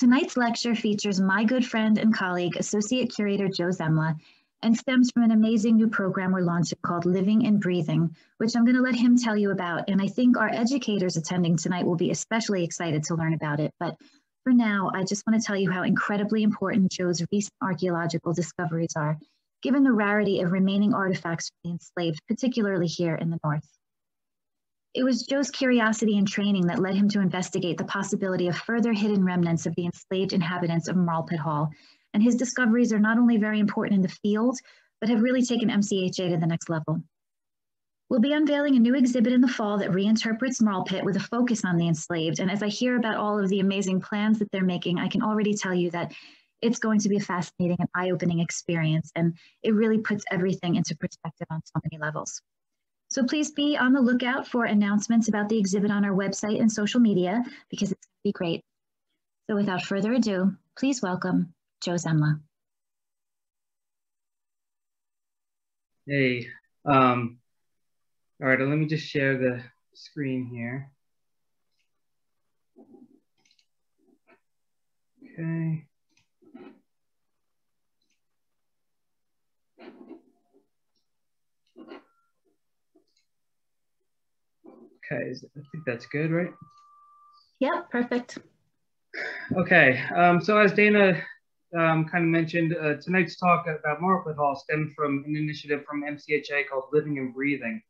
Tonight's lecture features my good friend and colleague, Associate Curator Joe Zemla, and stems from an amazing new program we're launching called Living and Breathing, which I'm going to let him tell you about. And I think our educators attending tonight will be especially excited to learn about it. But for now, I just want to tell you how incredibly important Joe's recent archaeological discoveries are, given the rarity of remaining artifacts from the enslaved, particularly here in the North. It was Joe's curiosity and training that led him to investigate the possibility of further hidden remnants of the enslaved inhabitants of Marlpit Hall. And his discoveries are not only very important in the field, but have really taken MCHA to the next level. We'll be unveiling a new exhibit in the fall that reinterprets Marlpit with a focus on the enslaved. And as I hear about all of the amazing plans that they're making, I can already tell you that it's going to be a fascinating and eye-opening experience. And it really puts everything into perspective on so many levels. So please be on the lookout for announcements about the exhibit on our website and social media, because it's going to be great. So without further ado, please welcome Joe Zemla. Hey, all right, let me just share the screen here. Okay. Okay, I think that's good, right? Yeah, perfect. Okay, so as Dana kind of mentioned, tonight's talk about Marlpit Hall stemmed from an initiative from MCHA called Living and Breathing,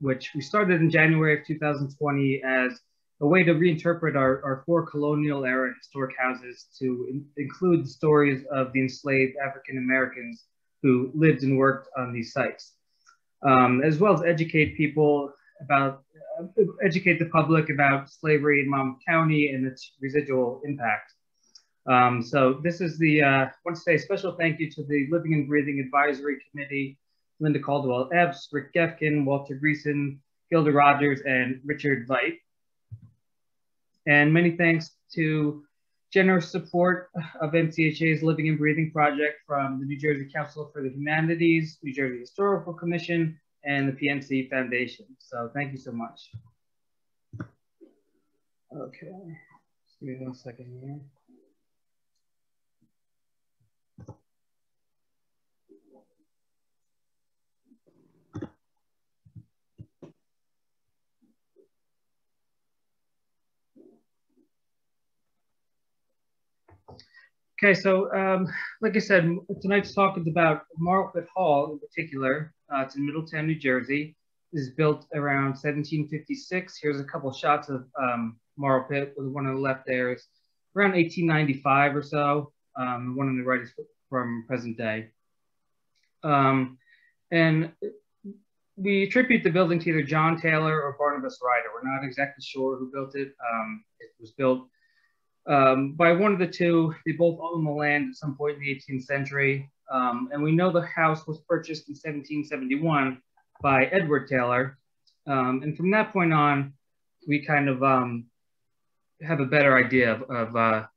which we started in January of 2020 as a way to reinterpret our four colonial era historic houses to include the stories of the enslaved African Americans who lived and worked on these sites, as well as educate people about, educate the public about slavery in Monmouth County and its residual impact. So this is the, I want to say a special thank you to the Living and Breathing Advisory Committee, Linda Caldwell-Ebbs, Rick Geffken, Walter Greason, Gilda Rogers, and Richard Veit. And many thanks to generous support of MCHA's Living and Breathing project from the New Jersey Council for the Humanities, New Jersey Historical Commission, and the PNC Foundation. So thank you so much. Okay, just give me 1 second here. Okay, so like I said, tonight's talk is about Marlpit Hall in particular. It's in Middletown, New Jersey. This is built around 1756. Here's a couple shots of Marlpit. The one on the left there is around 1895 or so. The one on the right is from present day. And we attribute the building to either John Taylor or Barnabas Ryder. We're not exactly sure who built it. It was built by one of the two. They both owned the land at some point in the 18th century. And we know the house was purchased in 1771 by Edward Taylor. And from that point on, we kind of have a better idea of the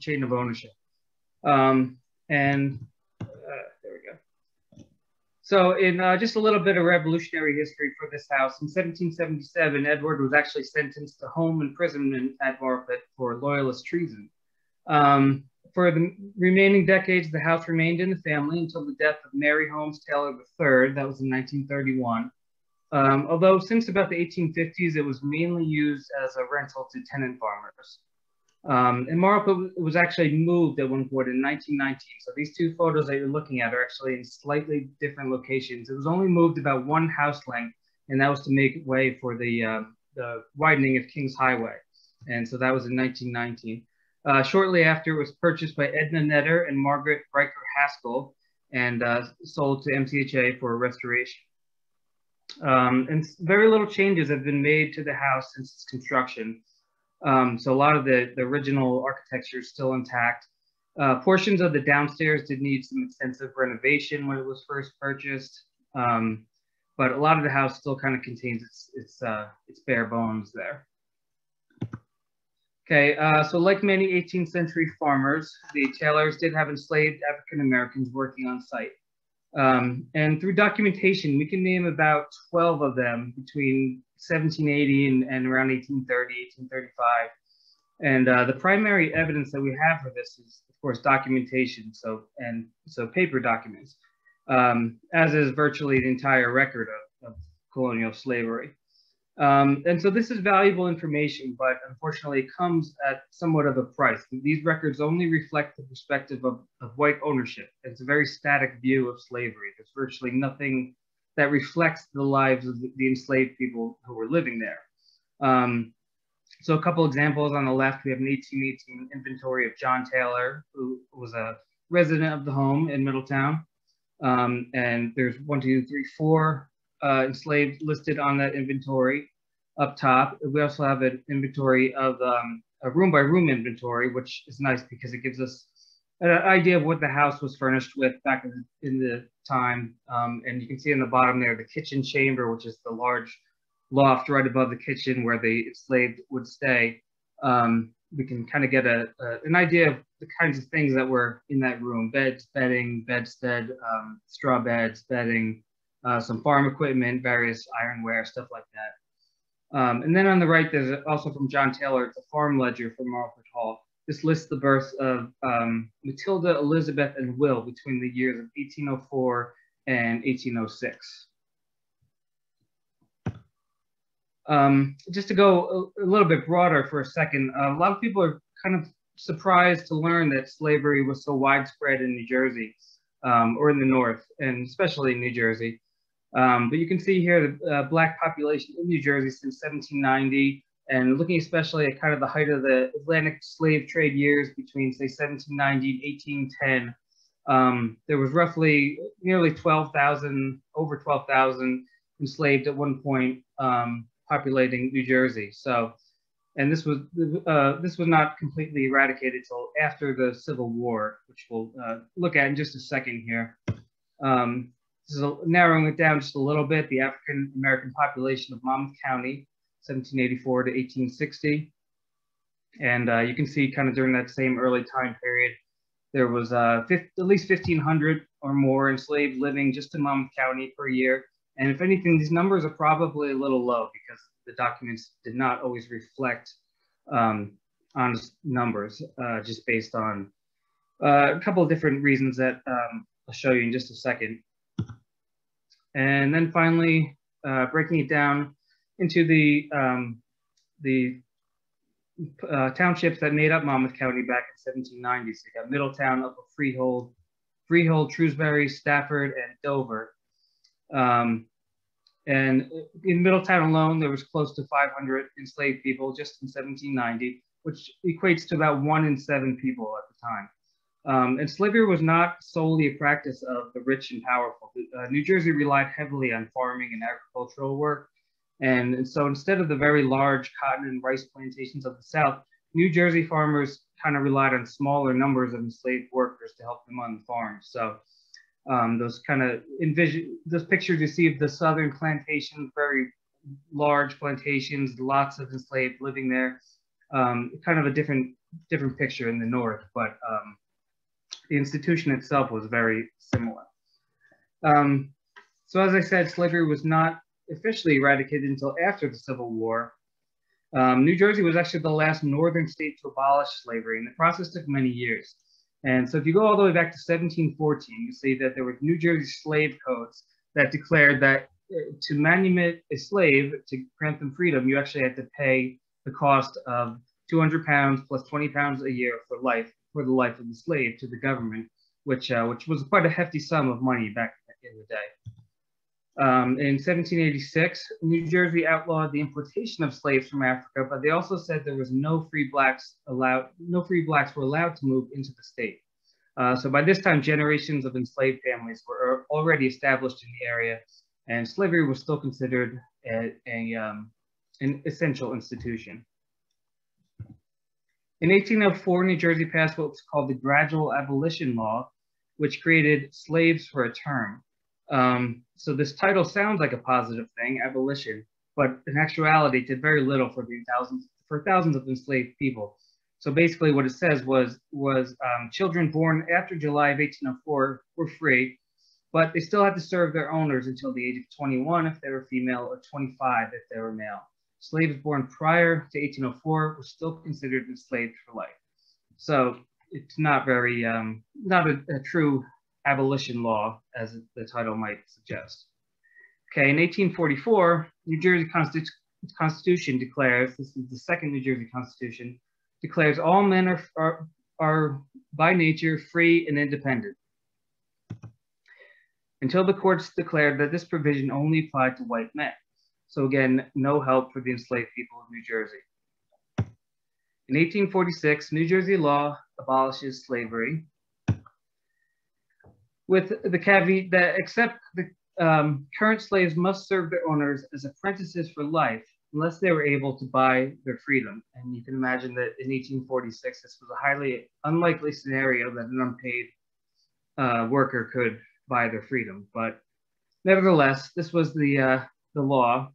chain of ownership. There we go. So in just a little bit of revolutionary history for this house, in 1777, Edward was actually sentenced to home imprisonment at Morpeth for loyalist treason. For the remaining decades, the house remained in the family until the death of Mary Holmes Taylor III. That was in 1931. Although since about the 1850s, it was mainly used as a rental to tenant farmers. And Marlpit was actually moved at one point in 1919. So these two photos that you're looking at are actually in slightly different locations. It was only moved about one house length, and that was to make way for the widening of King's Highway. And so that was in 1919. Shortly after, it was purchased by Edna Netter and Margaret Breitker Haskell and sold to MCHA for restoration. And very little changes have been made to the house since its construction. So a lot of the original architecture is still intact. Portions of the downstairs did need some extensive renovation when it was first purchased, but a lot of the house still kind of contains its bare bones there. Okay, so like many 18th century farmers, the Taylors did have enslaved African Americans working on site. And through documentation, we can name about 12 of them between 1780 and around 1830, 1835. And the primary evidence that we have for this is, of course, documentation, so paper documents, as is virtually the entire record of colonial slavery. And so this is valuable information, but unfortunately it comes at somewhat of a price. These records only reflect the perspective of white ownership. It's a very static view of slavery. There's virtually nothing that reflects the lives of the enslaved people who were living there. So a couple examples on the left, we have an 1818 inventory of John Taylor, who was a resident of the home in Middletown. And there's 1, 2, 3, 4 enslaved listed on that inventory up top. We also have an inventory of a room by room inventory, which is nice because it gives us an idea of what the house was furnished with back in the time. And you can see in the bottom there, the kitchen chamber, which is the large loft right above the kitchen where the enslaved would stay. We can kind of get an idea of the kinds of things that were in that room: beds, bedding, bedstead, straw beds, bedding, some farm equipment, various ironware, stuff like that. And then on the right, there's also from John Taylor, it's a farm ledger from Marlpit Hall. This lists the births of Matilda, Elizabeth, and Will between the years of 1804 and 1806. Just to go a little bit broader for a second, a lot of people are kind of surprised to learn that slavery was so widespread in New Jersey, or in the North, and especially in New Jersey. But you can see here the Black population in New Jersey since 1790, and looking especially at kind of the height of the Atlantic slave trade years between, say, 1790 and 1810, there was roughly nearly 12,000, over 12,000 enslaved at one point populating New Jersey. So, and this was not completely eradicated till after the Civil War, which we'll look at in just a second here. This is narrowing it down just a little bit. The African American population of Monmouth County, 1784 to 1860, and you can see kind of during that same early time period, there was at least 1,500 or more enslaved living just in Monmouth County per year. And if anything, these numbers are probably a little low because the documents did not always reflect honest numbers, just based on a couple of different reasons that I'll show you in just a second. And then finally, breaking it down into the townships that made up Monmouth County back in 1790s. So you got Middletown, Upper Freehold, Shrewsbury, Stafford, and Dover. And in Middletown alone, there was close to 500 enslaved people just in 1790, which equates to about 1 in 7 people at the time. And slavery was not solely a practice of the rich and powerful. New Jersey relied heavily on farming and agricultural work. And so instead of the very large cotton and rice plantations of the South, New Jersey farmers kind of relied on smaller numbers of enslaved workers to help them on the farm. So those pictures you see of the southern plantations, very large plantations, lots of enslaved living there. Kind of a different picture in the North, but the institution itself was very similar. So as I said, slavery was not officially eradicated until after the Civil War. New Jersey was actually the last northern state to abolish slavery, and the process took many years. And so if you go all the way back to 1714, you see that there were New Jersey slave codes that declared that to manumit a slave, to grant them freedom, you actually had to pay the cost of 200 pounds plus 20 pounds a year for life, for the life of the slave, to the government, which was quite a hefty sum of money back in the day. In 1786, New Jersey outlawed the importation of slaves from Africa, but they also said there was no free blacks were allowed to move into the state. So by this time, generations of enslaved families were already established in the area, and slavery was still considered an essential institution. In 1804, New Jersey passed what was called the Gradual Abolition Law, which created slaves for a term. So this title sounds like a positive thing, abolition, but in actuality did very little for thousands of enslaved people. So basically what it says was children born after July of 1804 were free, but they still had to serve their owners until the age of 21 if they were female or 25 if they were male. Slaves born prior to 1804 were still considered enslaved for life. So it's not very, not a true abolition law as the title might suggest. Okay, in 1844, New Jersey Constitution declares, this is the second New Jersey Constitution, declares all men are by nature free and independent, until the courts declared that this provision only applied to white men. So again, no help for the enslaved people of New Jersey. In 1846, New Jersey law abolishes slavery, with the caveat that except the current slaves must serve their owners as apprentices for life, unless they were able to buy their freedom. And you can imagine that in 1846, this was a highly unlikely scenario that an unpaid worker could buy their freedom. But nevertheless, this was the law.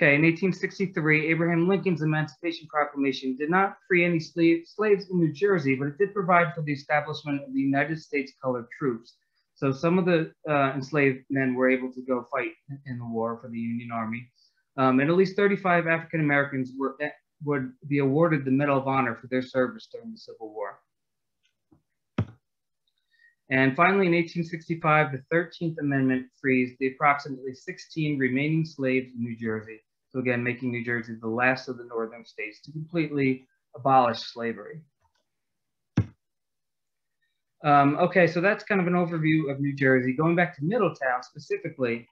Okay, in 1863, Abraham Lincoln's Emancipation Proclamation did not free any slaves in New Jersey, but it did provide for the establishment of the United States Colored Troops. So some of the enslaved men were able to go fight in the war for the Union Army. And at least 35 African Americans would be awarded the Medal of Honor for their service during the Civil War. And finally, in 1865, the 13th Amendment frees the approximately 16 remaining slaves in New Jersey. So again, making New Jersey the last of the northern states to completely abolish slavery. Okay, so that's kind of an overview of New Jersey. Going back to Middletown specifically,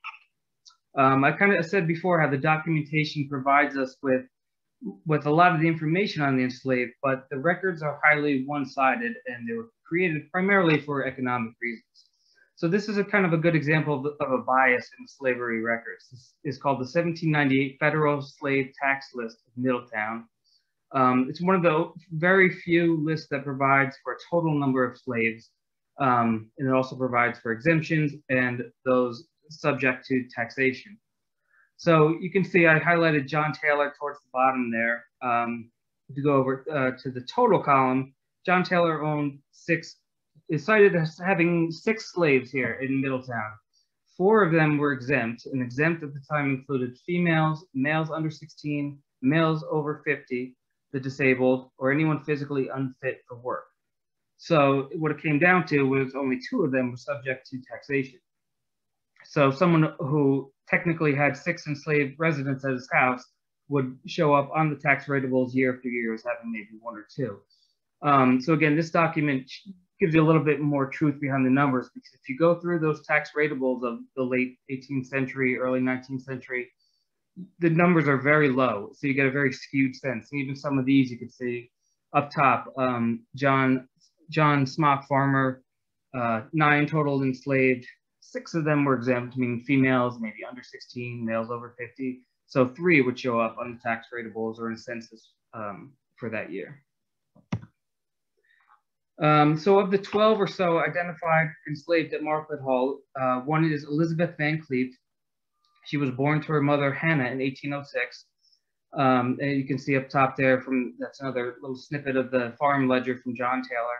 I kind of said before how the documentation provides us with a lot of the information on the enslaved, but the records are highly one-sided and they were created primarily for economic reasons. So this is a kind of a good example of a bias in slavery records. This is called the 1798 Federal Slave Tax List of Middletown. It's one of the very few lists that provides for a total number of slaves, and it also provides for exemptions and those subject to taxation. So you can see I highlighted John Taylor towards the bottom there. If you go over to the total column, John Taylor is cited as having 6 slaves here in Middletown. 4 of them were exempt, and exempt at the time included females, males under 16, males over 50, the disabled, or anyone physically unfit for work. So what it came down to was only 2 of them were subject to taxation. So someone who technically had 6 enslaved residents at his house would show up on the tax rateables year after year as having maybe 1 or 2. So again, this document gives you a little bit more truth behind the numbers, because if you go through those tax rateables of the late 18th century, early 19th century, the numbers are very low. So you get a very skewed sense. And even some of these you can see up top, John Smock Farmer, 9 total enslaved, 6 of them were exempt, meaning females, maybe under 16, males over 50. So 3 would show up on the tax rateables or in census for that year. So of the 12 or so identified enslaved at Marlpit Hall, one is Elizabeth Van Cleef. She was born to her mother Hannah in 1806. And you can see up top there that's another little snippet of the farm ledger from John Taylor.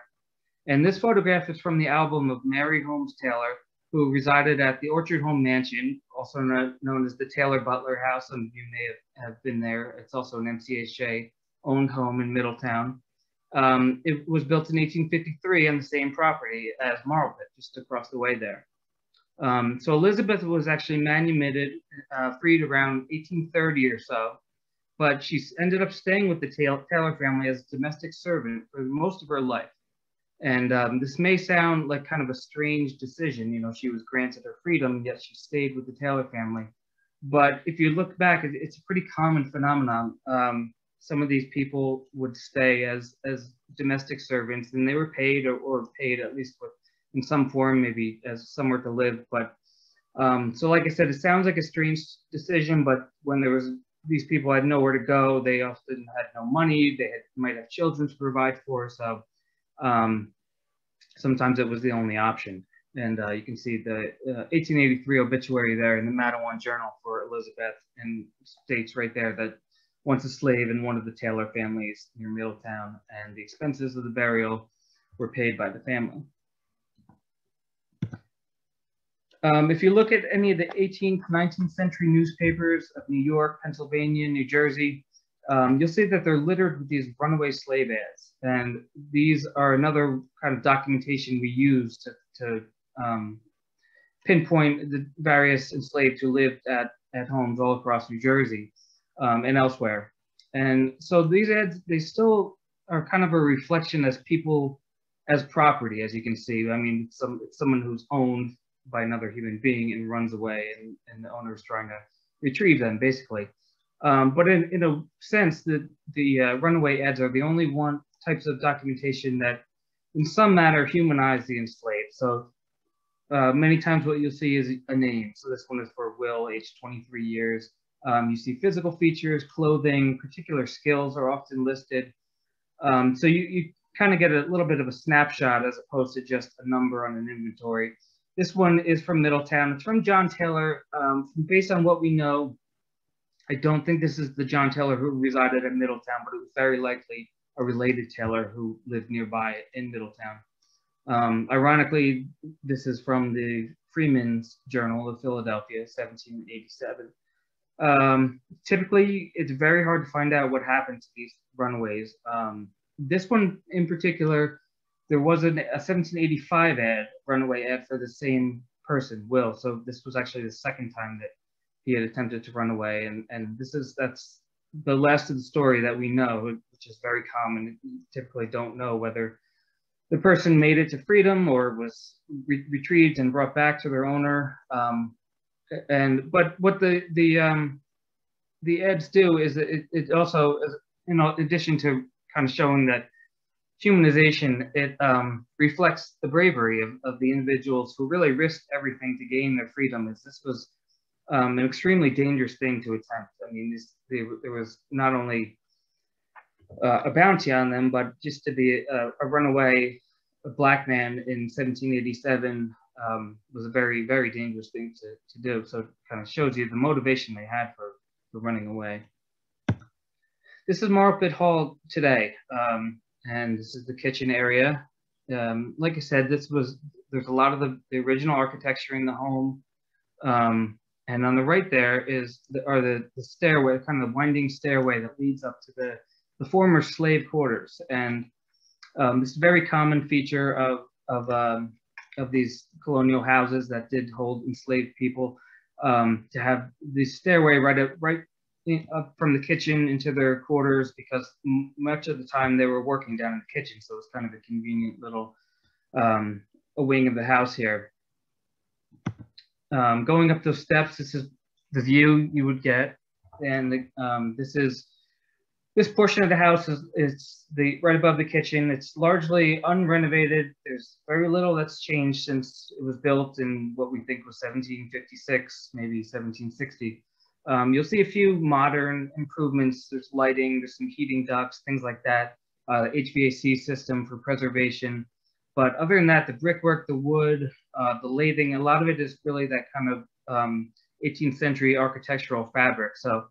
And this photograph is from the album of Mary Holmes Taylor, who resided at the Orchard Home Mansion, also known as the Taylor Butler House. Some of you may have been there. It's also an MCHA owned home in Middletown. It was built in 1853 on the same property as Marlpit, just across the way there. So Elizabeth was actually manumitted, freed around 1830 or so, but she ended up staying with the Taylor family as a domestic servant for most of her life. And this may sound like kind of a strange decision, you know, she was granted her freedom, yet she stayed with the Taylor family. But if you look back, it's a pretty common phenomenon. Some of these people would stay as domestic servants, and they were paid or paid at least in some form, maybe as somewhere to live. But so like I said, it sounds like a strange decision, but when there was, these people had nowhere to go, they often had no money, they might have children to provide for, so sometimes it was the only option. And you can see the 1883 obituary there in the Mattawan Journal for Elizabeth, and states right there that once a slave in one of the Taylor families near Middletown, and the expenses of the burial were paid by the family. If you look at any of the 18th, 19th century newspapers of New York, Pennsylvania, New Jersey, you'll see that they're littered with these runaway slave ads. And these are another kind of documentation we use to pinpoint the various enslaved who lived at homes all across New Jersey and elsewhere. And so these ads, they still are kind of a reflection as people, as property, as you can see. I mean, someone who's owned by another human being and runs away, and the owner is trying to retrieve them, basically. But in a sense, the runaway ads are the only one types of documentation that in some manner humanize the enslaved. So many times what you'll see is a name. So this one is for Will, age 23 years. You see physical features, clothing, particular skills are often listed. So you kind of get a little bit of a snapshot as opposed to just a number on an inventory. This one is from Middletown. It's from John Taylor. Based on what we know, I don't think this is the John Taylor who resided at Middletown, but it was very likely a related Taylor who lived nearby in Middletown. Ironically, this is from the Freeman's Journal of Philadelphia, 1787. Typically, it's very hard to find out what happened to these runaways. This one in particular, there was a 1785 ad, runaway ad for the same person, Will. So this was actually the second time that he had attempted to run away, and that's the last of the story that we know, which is very common. You typically don't know whether the person made it to freedom or was retrieved and brought back to their owner. But what the ads do is it also, you know, in addition to kind of showing that humanization, it reflects the bravery of the individuals who really risked everything to gain their freedom, as this was an extremely dangerous thing to attempt. I mean, there was not only a bounty on them, but just to be a runaway black man in 1787 was a very, very dangerous thing to do. So it kind of shows you the motivation they had for running away. This is Marlpit Hall today, and this is the kitchen area. Like I said, there's a lot of the original architecture in the home. And on the right there are the stairway, kind of the winding stairway that leads up to the former slave quarters. And this is a very common feature of these colonial houses that did hold enslaved people, to have the stairway right up from the kitchen into their quarters, because much of the time they were working down in the kitchen. So it's kind of a convenient little a wing of the house here. Going up those steps, this is the view you would get, and this portion of the house is right above the kitchen. It's largely unrenovated. There's very little that's changed since it was built in what we think was 1756, maybe 1760. You'll see a few modern improvements. There's lighting, there's some heating ducts, things like that. HVAC system for preservation. But other than that, the brickwork, the wood, the lathing, a lot of it is really that kind of 18th century architectural fabric. So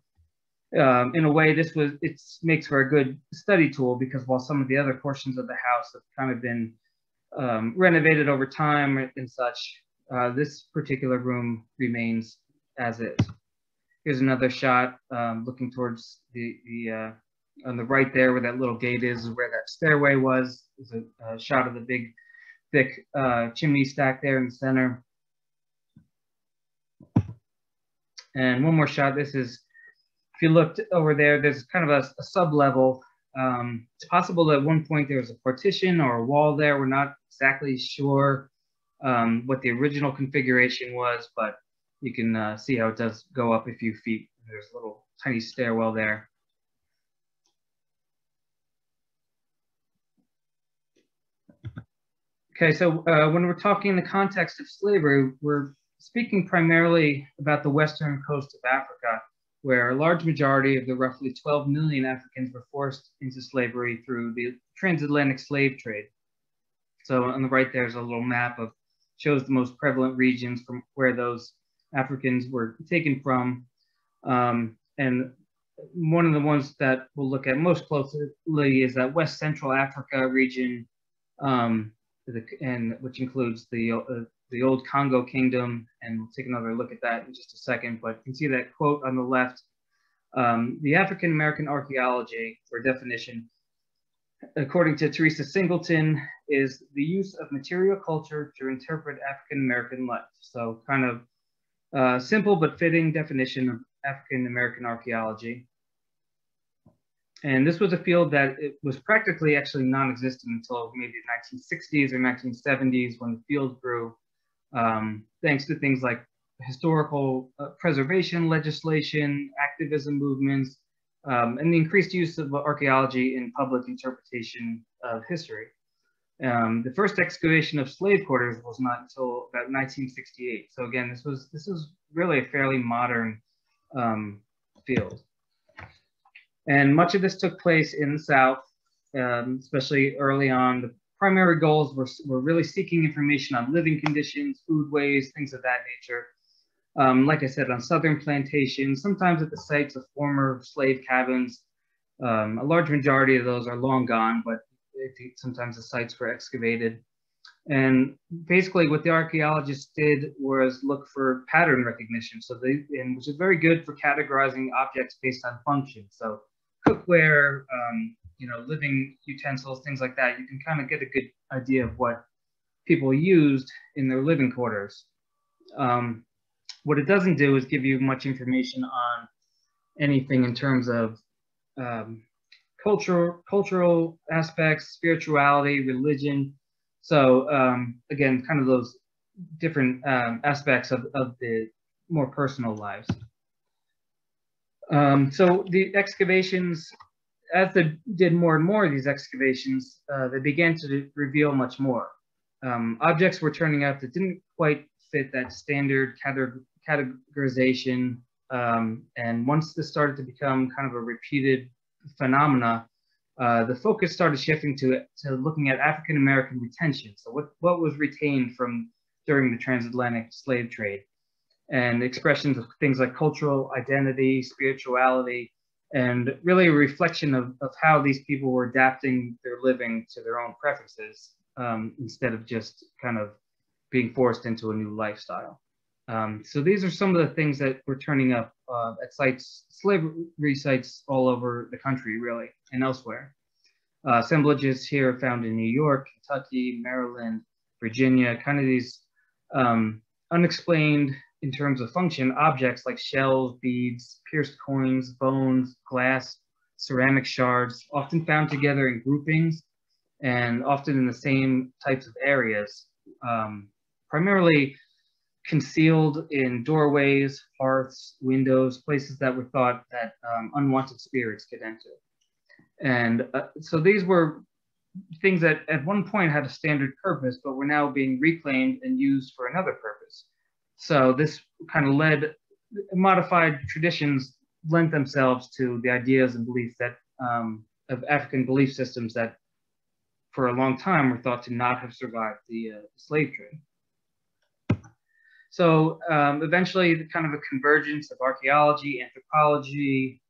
in a way, it makes for a good study tool, because while some of the other portions of the house have kind of been renovated over time and such, this particular room remains as is. Here's another shot looking towards the on the right there, where that little gate is where that stairway was. There's a shot of the big, thick chimney stack there in the center. And one more shot. This is, if you looked over there, there's kind of a sub-level. It's possible that at one point there was a partition or a wall there. We're not exactly sure what the original configuration was, but you can see how it does go up a few feet. There's a little tiny stairwell there. Okay, so when we're talking in the context of slavery, we're speaking primarily about the western coast of Africa, where a large majority of the roughly 12 million Africans were forced into slavery through the transatlantic slave trade. So on the right there's a little map of, shows the most prevalent regions from where those Africans were taken from. And one of the ones that we'll look at most closely is that West Central Africa region, which includes the the old Congo kingdom, and we'll take another look at that in just a second, but you can see that quote on the left, the African-American archaeology, or definition, according to Teresa Singleton, is the use of material culture to interpret African-American life. So kind of simple but fitting definition of African-American archaeology. And this was a field that it was practically actually non-existent until maybe the 1960s or 1970s, when the field grew, thanks to things like historical preservation legislation, activism movements, and the increased use of archaeology in public interpretation of history. The first excavation of slave quarters was not until about 1968. So again, this was really a fairly modern field. And much of this took place in the South, especially early on. The primary goals were really seeking information on living conditions, foodways, things of that nature. Like I said, on southern plantations, sometimes at the sites of former slave cabins. A large majority of those are long gone, but sometimes the sites were excavated. And basically what the archaeologists did was look for pattern recognition, so which is very good for categorizing objects based on function. So cookware, living utensils, things like that, you can kind of get a good idea of what people used in their living quarters. What it doesn't do is give you much information on anything in terms of cultural aspects, spirituality, religion. So again, kind of those different aspects of the more personal lives. So the excavations, as they did more and more of these excavations, they began to reveal much more. Objects were turning out that didn't quite fit that standard categorization. And once this started to become kind of a repeated phenomena, the focus started shifting to looking at African-American retention. So what was retained from during the transatlantic slave trade, and expressions of things like cultural identity, spirituality, and really a reflection of how these people were adapting their living to their own preferences, instead of just kind of being forced into a new lifestyle. So these are some of the things that were turning up at sites, slavery sites all over the country, really, and elsewhere. Assemblages here found in New York, Kentucky, Maryland, Virginia, kind of these unexplained, in terms of function, objects like shells, beads, pierced coins, bones, glass, ceramic shards, often found together in groupings and often in the same types of areas, primarily concealed in doorways, hearths, windows, places that were thought that unwanted spirits could enter. And so these were things that at one point had a standard purpose, but were now being reclaimed and used for another purpose. So this kind of led, modified traditions lent themselves to the ideas and beliefs that, of African belief systems that for a long time were thought to not have survived the slave trade. So eventually the kind of a convergence of archaeology, anthropology,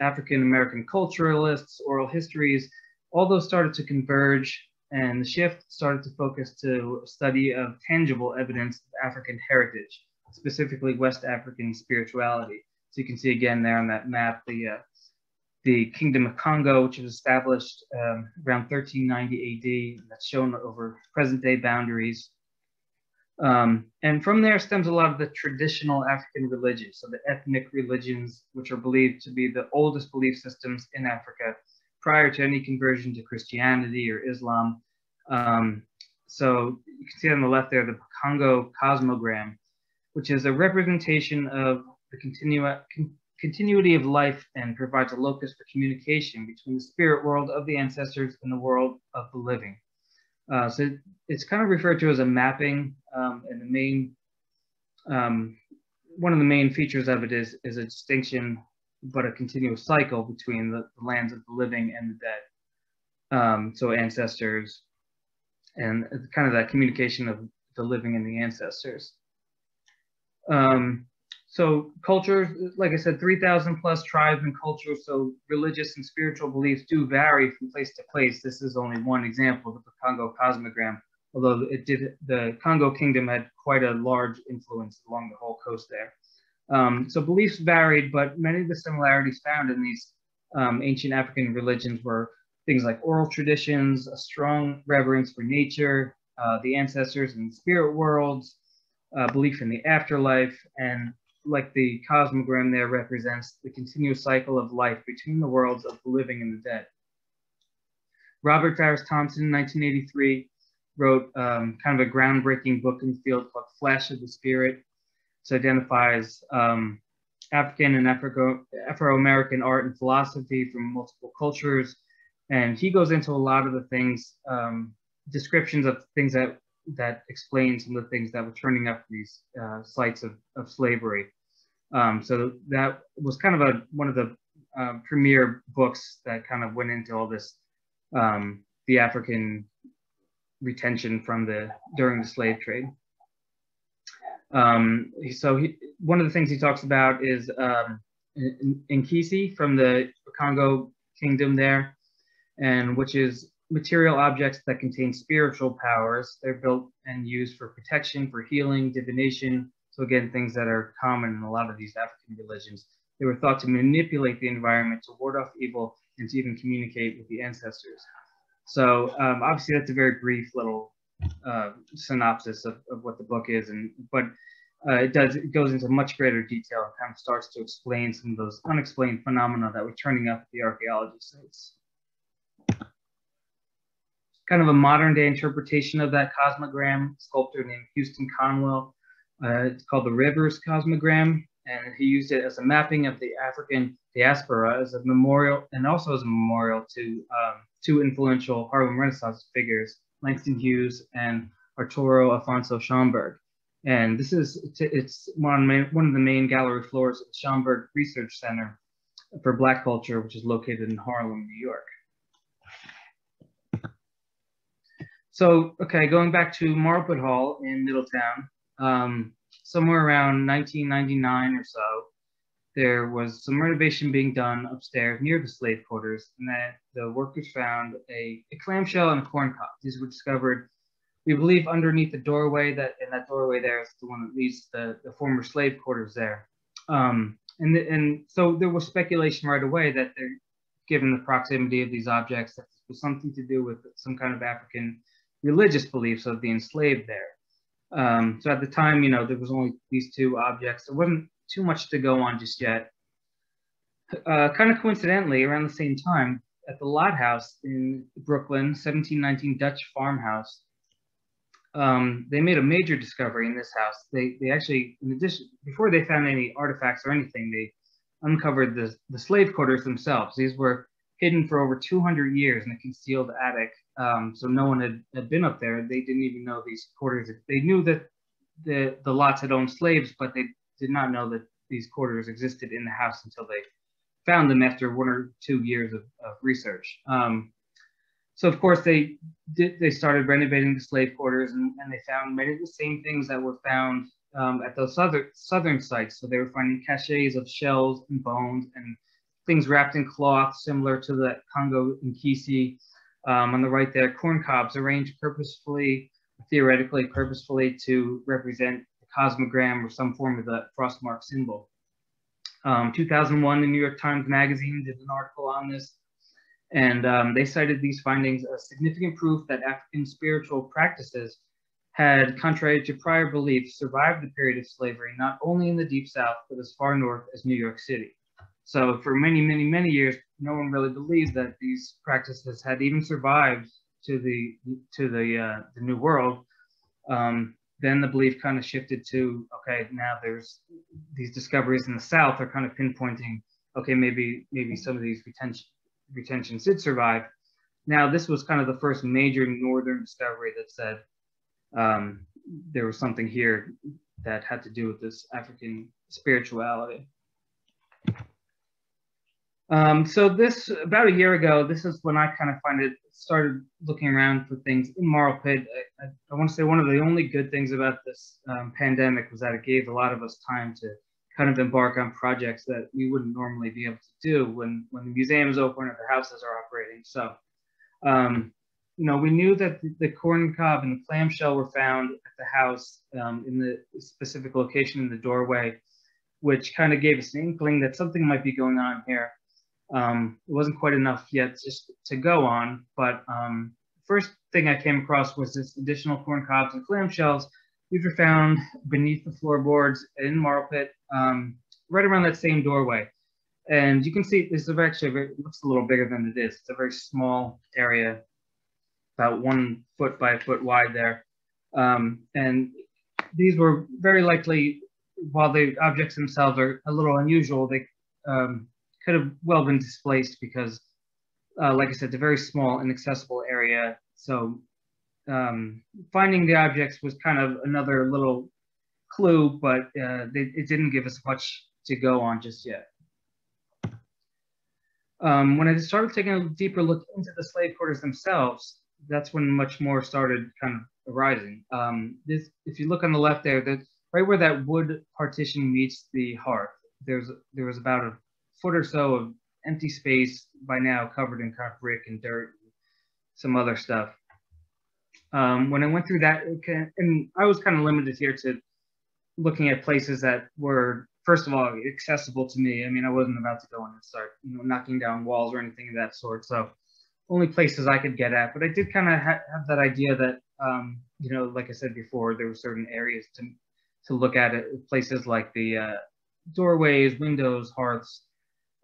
African-American culturalists, oral histories, all those started to converge, and the shift started to focus to a study of tangible evidence of African heritage, specifically West African spirituality. So you can see again there on that map, the Kingdom of Congo, which was established around 1390 AD, that's shown over present day boundaries. And from there stems a lot of the traditional African religions, so the ethnic religions, which are believed to be the oldest belief systems in Africa prior to any conversion to Christianity or Islam. So you can see on the left there, the Congo cosmogram, which is a representation of the continuity of life and provides a locus for communication between the spirit world of the ancestors and the world of the living. So it's kind of referred to as a mapping, and the main, one of the main features of it is a distinction, but a continuous cycle between the lands of the living and the dead. So ancestors, and kind of that communication of the living and the ancestors. So culture, like I said, 3,000 plus tribes and cultures, so religious and spiritual beliefs do vary from place to place. This is only one example of the Congo cosmogram, although it did, the Congo kingdom had quite a large influence along the whole coast there. So beliefs varied, but many of the similarities found in these ancient African religions were things like oral traditions, a strong reverence for nature, the ancestors and spirit worlds, belief in the afterlife, and like the cosmogram there represents the continuous cycle of life between the worlds of the living and the dead. Robert Farris Thompson in 1983 wrote kind of a groundbreaking book in the field called Flash of the Spirit, which identifies African and Afro-American art and philosophy from multiple cultures. And he goes into a lot of the things, descriptions of things that explain some of the things that were turning up these sites of slavery. So that was kind of one of the premier books that kind of went into all this, the African retention from during the slave trade. So one of the things he talks about is nkisi from the Congo kingdom there, and which is material objects that contain spiritual powers. They're built and used for protection, for healing, divination. So again, things that are common in a lot of these African religions. They were thought to manipulate the environment to ward off evil and to even communicate with the ancestors. So obviously that's a very brief little synopsis of what the book is, but it goes into much greater detail and kind of starts to explain some of those unexplained phenomena that were turning up at the archaeology sites. Kind of a modern day interpretation of that cosmogram, sculptor named Houston Conwell. It's called the Rivers Cosmogram, and he used it as a mapping of the African diaspora as a memorial, and also as a memorial to two influential Harlem Renaissance figures, Langston Hughes and Arturo Afonso Schomburg. And this is, it's one of the main gallery floors at the Schomburg Research Center for Black Culture, which is located in Harlem, New York. So, okay, going back to Marlpit Hall in Middletown, somewhere around 1999 or so, there was some renovation being done upstairs near the slave quarters, and that the workers found a clamshell and a corn cob. These were discovered, we believe, underneath the doorway, and that doorway there is the one that leads the former slave quarters there. And so there was speculation right away that they're, given the proximity of these objects, that this was something to do with some kind of African religious beliefs of the enslaved there. So at the time, you know, there was only these two objects. There wasn't too much to go on just yet. Kind of coincidentally, around the same time, at the Lot House in Brooklyn, 1719 Dutch farmhouse, they made a major discovery in this house. They actually, in addition, before they found any artifacts or anything, they uncovered the slave quarters themselves. These were hidden for over 200 years in a concealed attic. So no one had been up there. They didn't even know these quarters. They knew that the Lots had owned slaves, but they did not know that these quarters existed in the house until they found them after 1 or 2 years of research. So of course they started renovating the slave quarters, and they found many of the same things that were found at those southern sites. So they were finding caches of shells and bones and things wrapped in cloth similar to the Congo nkisi. On the right there, corn cobs arranged purposefully, theoretically purposefully, to represent the cosmogram or some form of the frostmark symbol. 2001, the New York Times Magazine did an article on this, and they cited these findings as significant proof that African spiritual practices had, contrary to prior beliefs, survived the period of slavery, not only in the Deep South, but as far north as New York City. So for many, many, many years, no one really believed that these practices had even survived to the New World. Then the belief kind of shifted to, okay, now there's these discoveries in the South are kind of pinpointing, okay, maybe some of these retentions did survive. Now this was kind of the first major northern discovery that said, there was something here that had to do with this African spirituality. So this, about a year ago, this is when I kind of started looking around for things in Marlpit. I want to say one of the only good things about this pandemic was that it gave a lot of us time to kind of embark on projects that we wouldn't normally be able to do when the museum is open or the houses are operating. So you know, we knew that the corn cob and the clamshell were found at the house in the specific location in the doorway, which kind of gave us an inkling that something might be going on here. It wasn't quite enough yet just to go on, but first thing I came across was this additional corn cobs and clamshells. These were found beneath the floorboards in Marlpit, right around that same doorway. And you can see this is actually, it looks a little bigger than it is. It's a very small area, about 1 foot by a foot wide there. And these were very likely, while the objects themselves are a little unusual, they could have well been displaced because, like I said, it's a very small, inaccessible area. So finding the objects was kind of another little clue, but it didn't give us much to go on just yet. When I started taking a deeper look into the slave quarters themselves, that's when much more started kind of arising. If you look on the left there, right where that wood partition meets the hearth, there was about a foot or so of empty space by now covered in kind of brick and dirt and some other stuff. When I went through that, and I was kind of limited here to looking at places that were, first of all, accessible to me. I mean, I wasn't about to go in and start, you know, knocking down walls or anything of that sort. So only places I could get at, but I did kind of have that idea that, you know, like I said before, there were certain areas to look at it, places like the doorways, windows, hearths.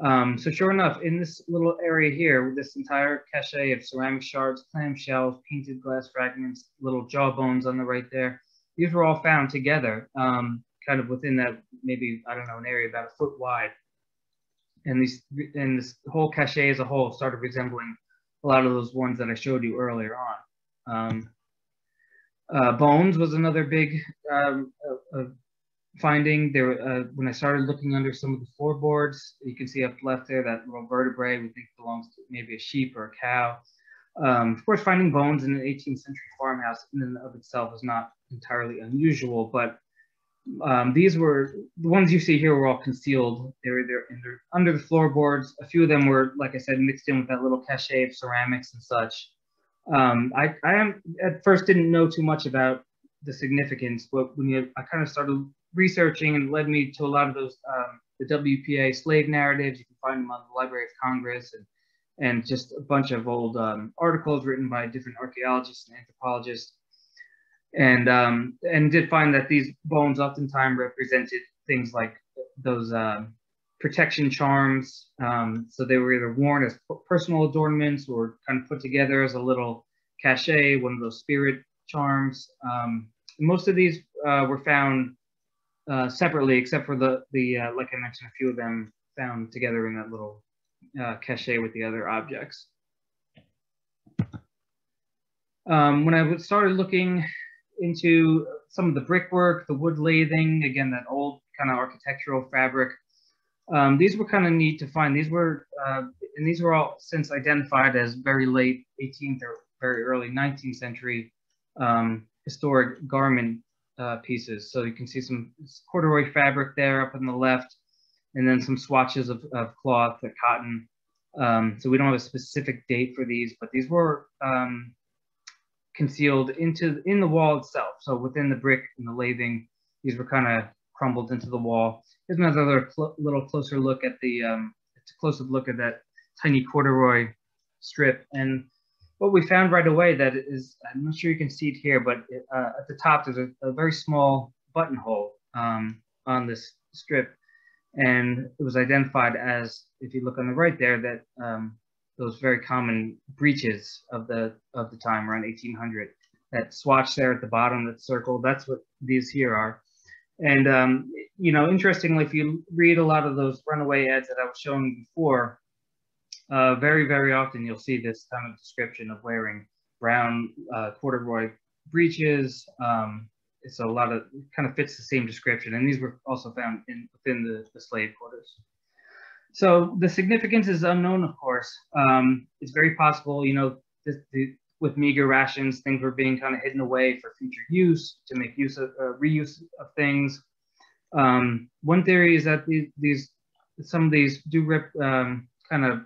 So sure enough, in this little area here, this entire cache of ceramic shards, clamshells, painted glass fragments, little jawbones on the right there, these were all found together, kind of within that, maybe, I don't know, an area about a foot wide. And this whole cache as a whole started resembling a lot of those ones that I showed you earlier on. Bones was another big finding. When I started looking under some of the floorboards, you can see up left there that little vertebrae we think belongs to maybe a sheep or a cow. Of course, finding bones in an 18th century farmhouse in and of itself is not entirely unusual, but these were, the ones you see here were all concealed. They were either under the floorboards. A few of them were, like I said, mixed in with that little cachet of ceramics and such. I at first didn't know too much about the significance, but when I kind of started researching, and led me to a lot of those, the WPA slave narratives. You can find them on the Library of Congress, and just a bunch of old articles written by different archaeologists and anthropologists. And did find that these bones oftentimes represented things like those protection charms. So they were either worn as personal adornments or kind of put together as a little cachet, one of those spirit charms. Most of these were found separately, except for the like I mentioned, a few of them found together in that little cachet with the other objects. When I started looking into some of the brickwork, the wood lathing, again, that old kind of architectural fabric. These were kind of neat to find. These were all since identified as very late 18th or very early 19th century historic garment pieces. So you can see some corduroy fabric there up on the left, and then some swatches of cloth or cotton. So we don't have a specific date for these, but these were concealed in the wall itself. So within the brick and the lathing, these were kind of crumbled into the wall. Here's another little closer look at the, it's a close-up look at that tiny corduroy strip. And what we found right away that is, I'm not sure you can see it here, but it, at the top, there's a very small buttonhole on this strip. And it was identified as, if you look on the right there, that those very common breeches of the time around 1800. That swatch there at the bottom, that circle, that's what these here are. And, you know, interestingly, if you read a lot of those runaway ads that I was showing before, very, very often you'll see this kind of description of wearing brown corduroy breeches. It's a lot of, kind of fits the same description. And these were also found within the slave quarters. So the significance is unknown, of course. It's very possible, you know, with meager rations, things were being kind of hidden away for future use, to make use of reuse of things. One theory is that some of these do kind of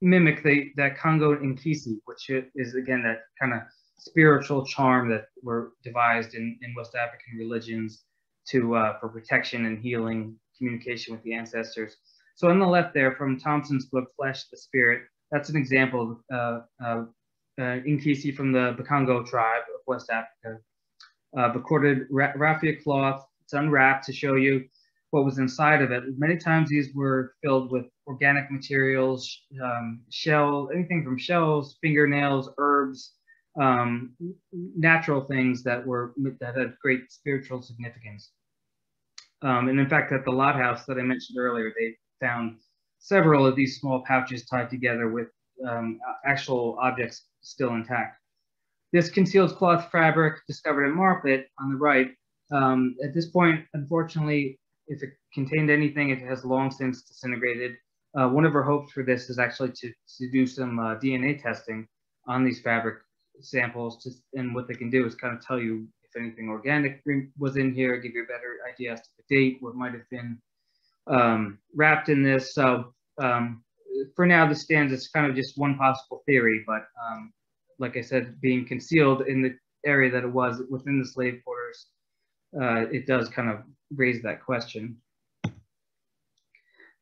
mimic that Congo nkisi, which is again that kind of spiritual charm that were devised in West African religions to for protection and healing, communication with the ancestors. So on the left there, from Thompson's book, Flesh, the Spirit, that's an example of nkisi from the Bakongo tribe of West Africa. Recorded raffia cloth, it's unwrapped to show you what was inside of it. Many times these were filled with organic materials, shells, anything from shells, fingernails, herbs, natural things that had great spiritual significance. And in fact, at the lot house that I mentioned earlier, they found several of these small pouches tied together with actual objects still intact. This concealed cloth fabric discovered at Marlpit on the right. At this point, unfortunately, if it contained anything, it has long since disintegrated. One of our hopes for this is actually to do some DNA testing on these fabric samples, and what they can do is kind of tell you if anything organic was in here, give you a better idea as to the date, what might have been wrapped in this. So for now, this stands as kind of just one possible theory, but like I said, being concealed in the area that it was within the slave quarters, it does kind of raise that question.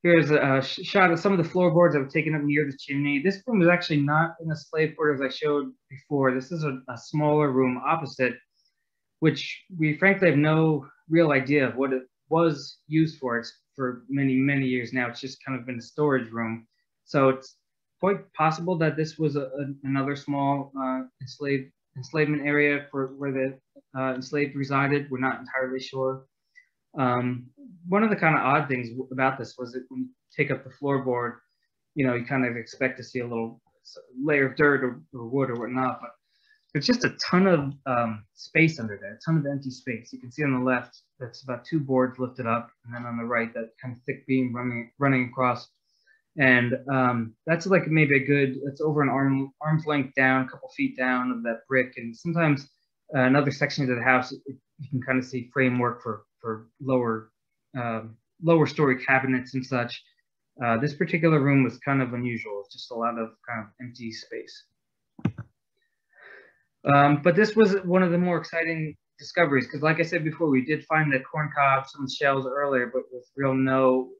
Here's a shot of some of the floorboards that were taken up near the chimney. This room was actually not in the slave quarters I showed before. This is a smaller room opposite, which we frankly have no real idea of what it was used for. It's for many, many years now. It's just kind of been a storage room. So it's quite possible that this was another small enslavement area for where the enslaved resided. We're not entirely sure. One of the kind of odd things about this was that when you take up the floorboard, you know, you kind of expect to see a little layer of dirt or wood or whatnot, but there's just a ton of space under there, a ton of empty space. You can see on the left, that's about 2 boards lifted up, and then on the right, that kind of thick beam running across. And that's like maybe that's over an arm's length down, a couple feet down of that brick. And sometimes another section of the house, you can kind of see framework for lower story cabinets and such. This particular room was kind of unusual. It's just a lot of kind of empty space. But this was one of the more exciting discoveries, because like I said before, we did find the corn cobs, some shells earlier, but with no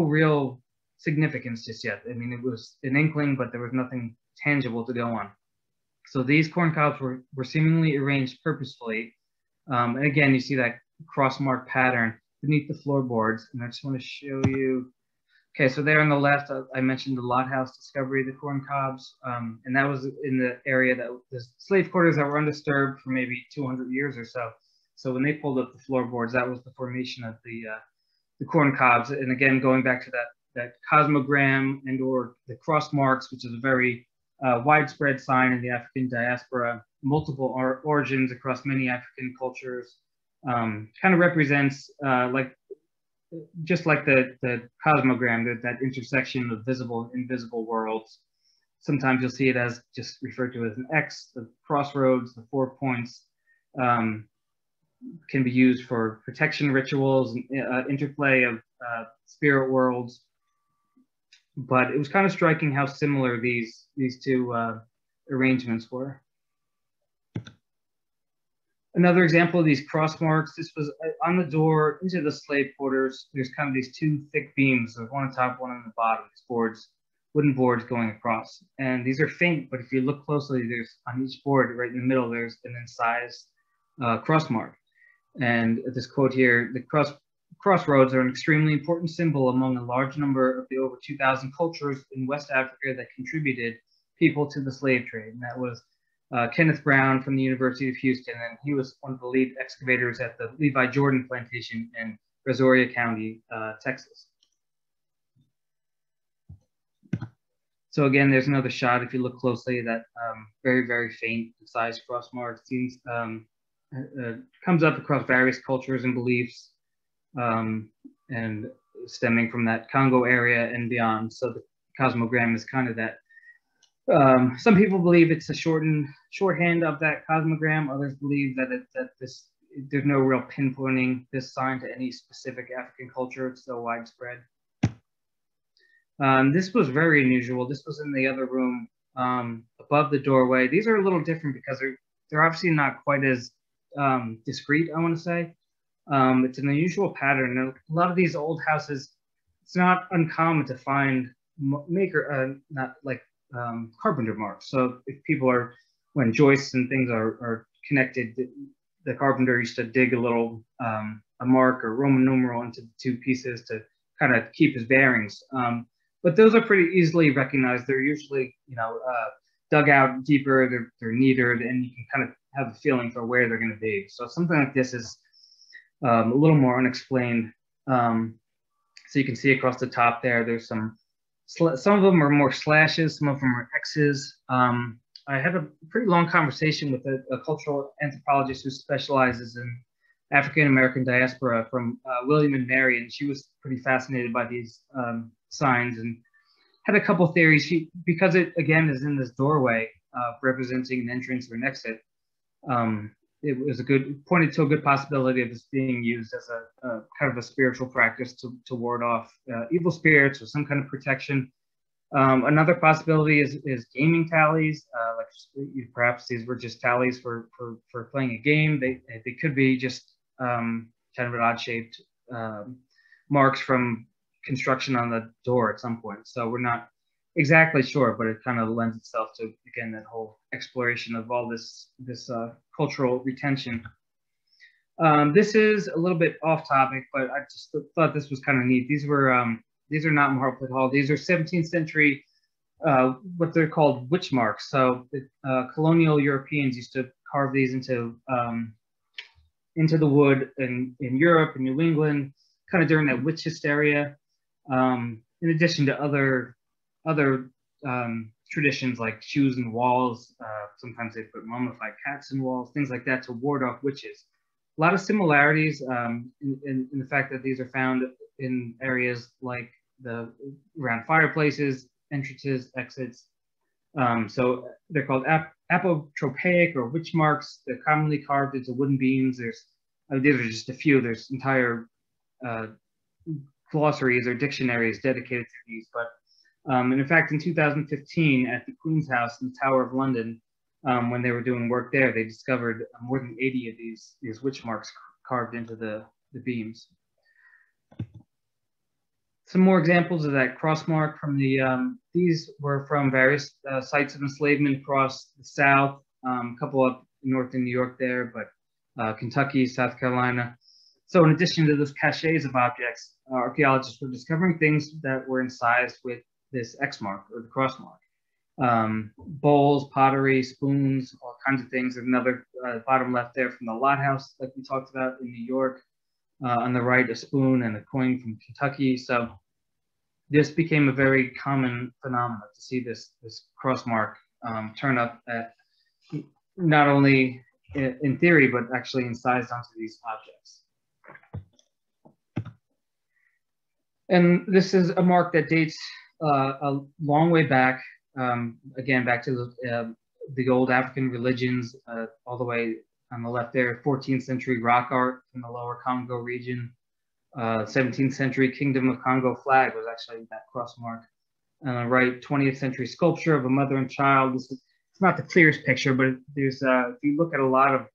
real significance just yet. I mean, it was an inkling, but there was nothing tangible to go on. So these corn cobs were seemingly arranged purposefully. And again, you see that cross-marked pattern beneath the floorboards. And I just want to show you, okay, so there on the left, I mentioned the lot house discovery, the corn cobs, and that was in the area that the slave quarters that were undisturbed for maybe 200 years or so. So when they pulled up the floorboards, that was the formation of the corn cobs. And again, going back to that cosmogram and or the cross marks, which is a very widespread sign in the African diaspora, multiple origins across many African cultures, kind of represents just like the cosmogram, that intersection of visible and invisible worlds. Sometimes you'll see it as just referred to as an X, the crossroads, the 4 points, can be used for protection rituals, and, interplay of spirit worlds. But it was kind of striking how similar these 2 arrangements were. Another example of these cross marks, this was on the door into the slave quarters. There's kind of these 2 thick beams, there's one on top, one on the bottom, these boards, wooden boards going across. And these are faint, but if you look closely, there's on each board right in the middle, there's an incised cross mark. And this quote here, the crossroads are an extremely important symbol among a large number of the over 2,000 cultures in West Africa that contributed people to the slave trade. And that was Kenneth Brown from the University of Houston, and he was one of the lead excavators at the Levi Jordan plantation in Brazoria County, Texas. So again, there's another shot. If you look closely, that very, very faint incised cross mark seems, comes up across various cultures and beliefs, and stemming from that Congo area and beyond. So the cosmogram is kind of that. Some people believe it's a shorthand of that cosmogram. Others believe that there's no real pinpointing this sign to any specific African culture. It's so widespread. This was very unusual. This was in the other room above the doorway. These are a little different because they're obviously not quite as discreet, I want to say. It's an unusual pattern. A lot of these old houses, it's not uncommon to find carpenter marks. So if people are, when joists and things are connected, the carpenter used to dig a little a mark or Roman numeral into the two pieces to kind of keep his bearings. But those are pretty easily recognized. They're usually, dug out deeper, they're neater, and you can kind of have a feeling for where they're going to be. So something like this is a little more unexplained. So you can see across the top there, there's some of them are more slashes, some of them are X's. I had a pretty long conversation with a cultural anthropologist who specializes in African-American diaspora from William and Mary, and she was pretty fascinated by these signs and had a couple theories. Because it, again, is in this doorway representing an entrance or an exit, it was pointed to a good possibility of this being used as a kind of a spiritual practice to ward off evil spirits or some kind of protection. Another possibility is gaming tallies. Perhaps these were just tallies for playing a game. They could be just kind of an odd-shaped marks from construction on the door at some point. So we're not exactly sure, but it kind of lends itself to, again, that whole exploration of all this cultural retention. This is a little bit off topic, but I just thought this was kind of neat. These are not Marlpit Hall. These are 17th century, what they're called witch marks. So the colonial Europeans used to carve these into the wood in Europe and New England, kind of during that witch hysteria, in addition to other traditions like shoes and walls. Sometimes they put mummified cats in walls, things like that to ward off witches. A lot of similarities in the fact that these are found in areas like around fireplaces, entrances, exits. So they're called apotropaic or witch marks. They're commonly carved into wooden beams. These are just a few. There's entire glossaries or dictionaries dedicated to these. But and in fact, in 2015 at the Queen's House in the Tower of London, when they were doing work there, they discovered more than 80 of these witch marks carved into the beams. Some more examples of that cross mark from these were from various sites of enslavement across the South, a couple up north in New York there, but Kentucky, South Carolina. So in addition to those caches of objects, archaeologists were discovering things that were incised with this X mark or the cross mark. Bowls, pottery, spoons, all kinds of things. There's another bottom left there from the lot house like we talked about in New York. On the right, a spoon and a coin from Kentucky. So this became a very common phenomenon to see this cross mark turn up at, not only in theory, but actually incised onto these objects. And this is a mark that dates a long way back, again, back to the old African religions, all the way on the left there, 14th century rock art in the lower Congo region, 17th century Kingdom of Congo flag was actually that cross mark. On the right, 20th century sculpture of a mother and child. This is, it's not the clearest picture, but there's, if you look at a lot of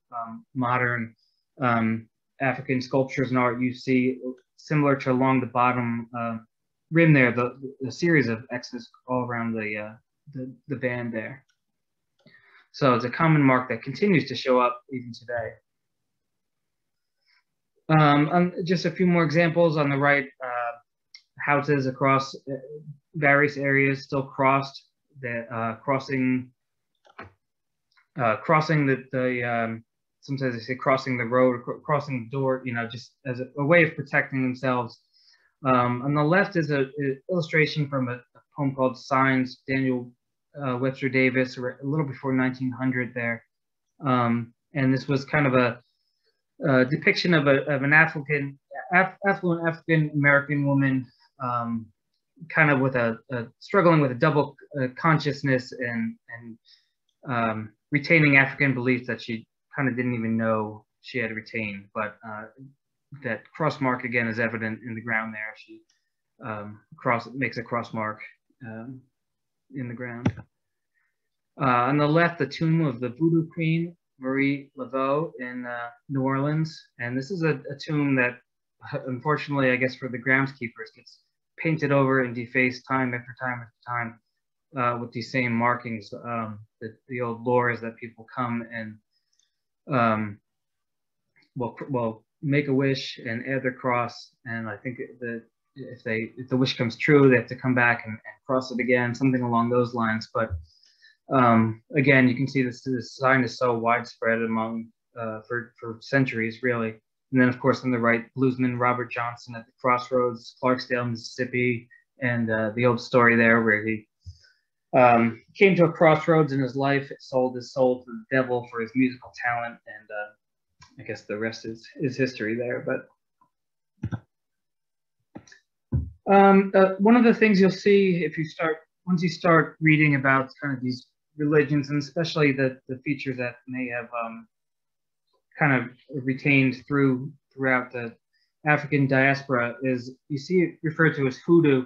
modern African sculptures and art, you see similar to along the bottom rim there, the series of X's all around the band there. So it's a common mark that continues to show up even today. Just a few more examples on the right, houses across various areas still crossed, sometimes they say crossing the road, crossing the door, just as a way of protecting themselves. On the left is an illustration from a poem called Signs, Daniel Webster Davis, a little before 1900 there. And this was kind of a depiction of an affluent African-American woman, kind of with struggling with a double consciousness and retaining African beliefs that she kind of didn't even know she had retained. But that cross mark, again, is evident in the ground there. She makes a cross mark in the ground. On the left, the tomb of the Voodoo Queen, Marie Laveau, in New Orleans. And this is a tomb that, unfortunately, I guess for the groundskeepers, gets painted over and defaced time after time after time with these same markings, the old lore is that people come and will make a wish and add their cross. And I think that if the wish comes true, they have to come back and cross it again, something along those lines. But again, you can see this sign is so widespread among for centuries, really. And then, of course, on the right, bluesman Robert Johnson at the crossroads, Clarksdale, Mississippi, and the old story there where he came to a crossroads in his life, sold his soul to the devil for his musical talent, and I guess the rest is history there. But one of the things you'll see if you start, once you start reading about kind of these religions, and especially the features that may have kind of retained throughout the African diaspora, is you see it referred to as hoodoo.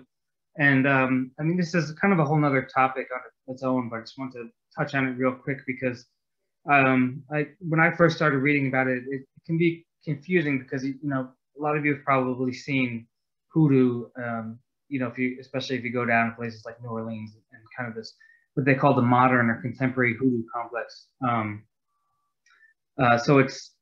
And I mean, this is kind of a whole nother topic on its own, but I just want to touch on it real quick because when I first started reading about it, it can be confusing because, you know, a lot of you have probably seen hoodoo, you know, especially if you go down to places like New Orleans and kind of this, what they call the modern or contemporary hoodoo complex. So it's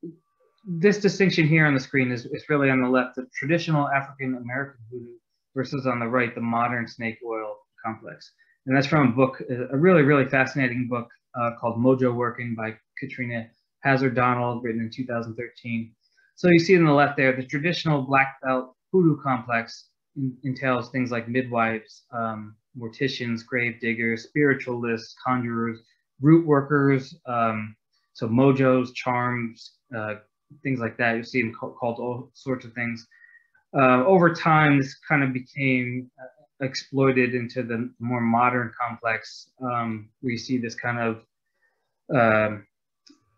this distinction here on the screen is really on the left, the traditional African American hoodoo versus on the right, the modern snake oil complex. And that's from a book, a really, really fascinating book called Mojo Working by Katrina Hazard Donald, written in 2013. So you see on the left there, the traditional black belt hoodoo complex entails things like midwives, morticians, grave diggers, spiritualists, conjurers, root workers, so mojos, charms, things like that. You'll see them called all sorts of things. Over time, this kind of became exploited into the more modern complex, where you see this kind of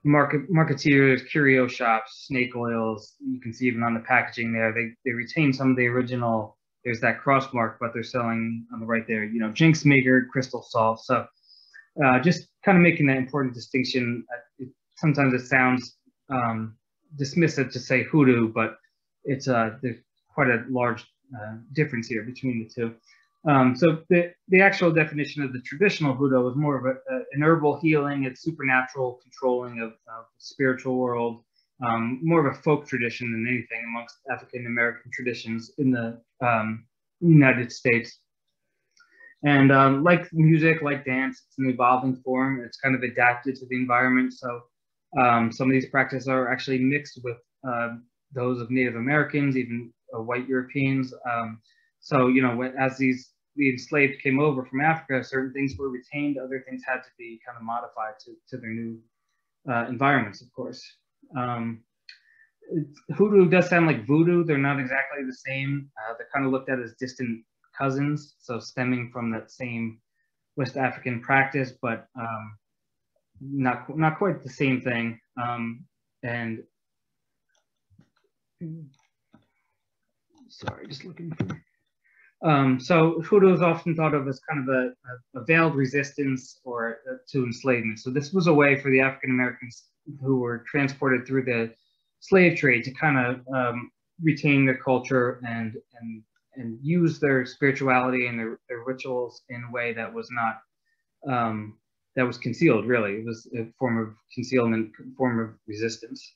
marketeers, curio shops, snake oils. You can see even on the packaging there, they retain some of the original. There's that cross mark, but they're selling on the right there, you know, Jinx Maker, crystal salt. So just kind of making that important distinction. Sometimes it sounds dismissive to say hoodoo, but it's there's quite a large difference here between the two. So the actual definition of the traditional hoodoo is more of an herbal healing, it's supernatural controlling of the spiritual world, more of a folk tradition than anything amongst African American traditions in the United States. And like music, like dance, it's an evolving form. It's kind of adapted to the environment. So some of these practices are actually mixed with those of Native Americans, even white Europeans. So, you know, as the enslaved came over from Africa, certain things were retained, other things had to be kind of modified to their new environments, of course. Hoodoo does sound like voodoo. They're not exactly the same. They're kind of looked at as distant cousins, so stemming from that same West African practice, but not quite the same thing. And sorry, just looking for. So hoodoo is often thought of as kind of a veiled resistance or to enslavement. So this was a way for the African Americans who were transported through the slave trade to kind of retain their culture and use their spirituality and their rituals in a way that was not, that was concealed, really. It was a form of concealment, a form of resistance.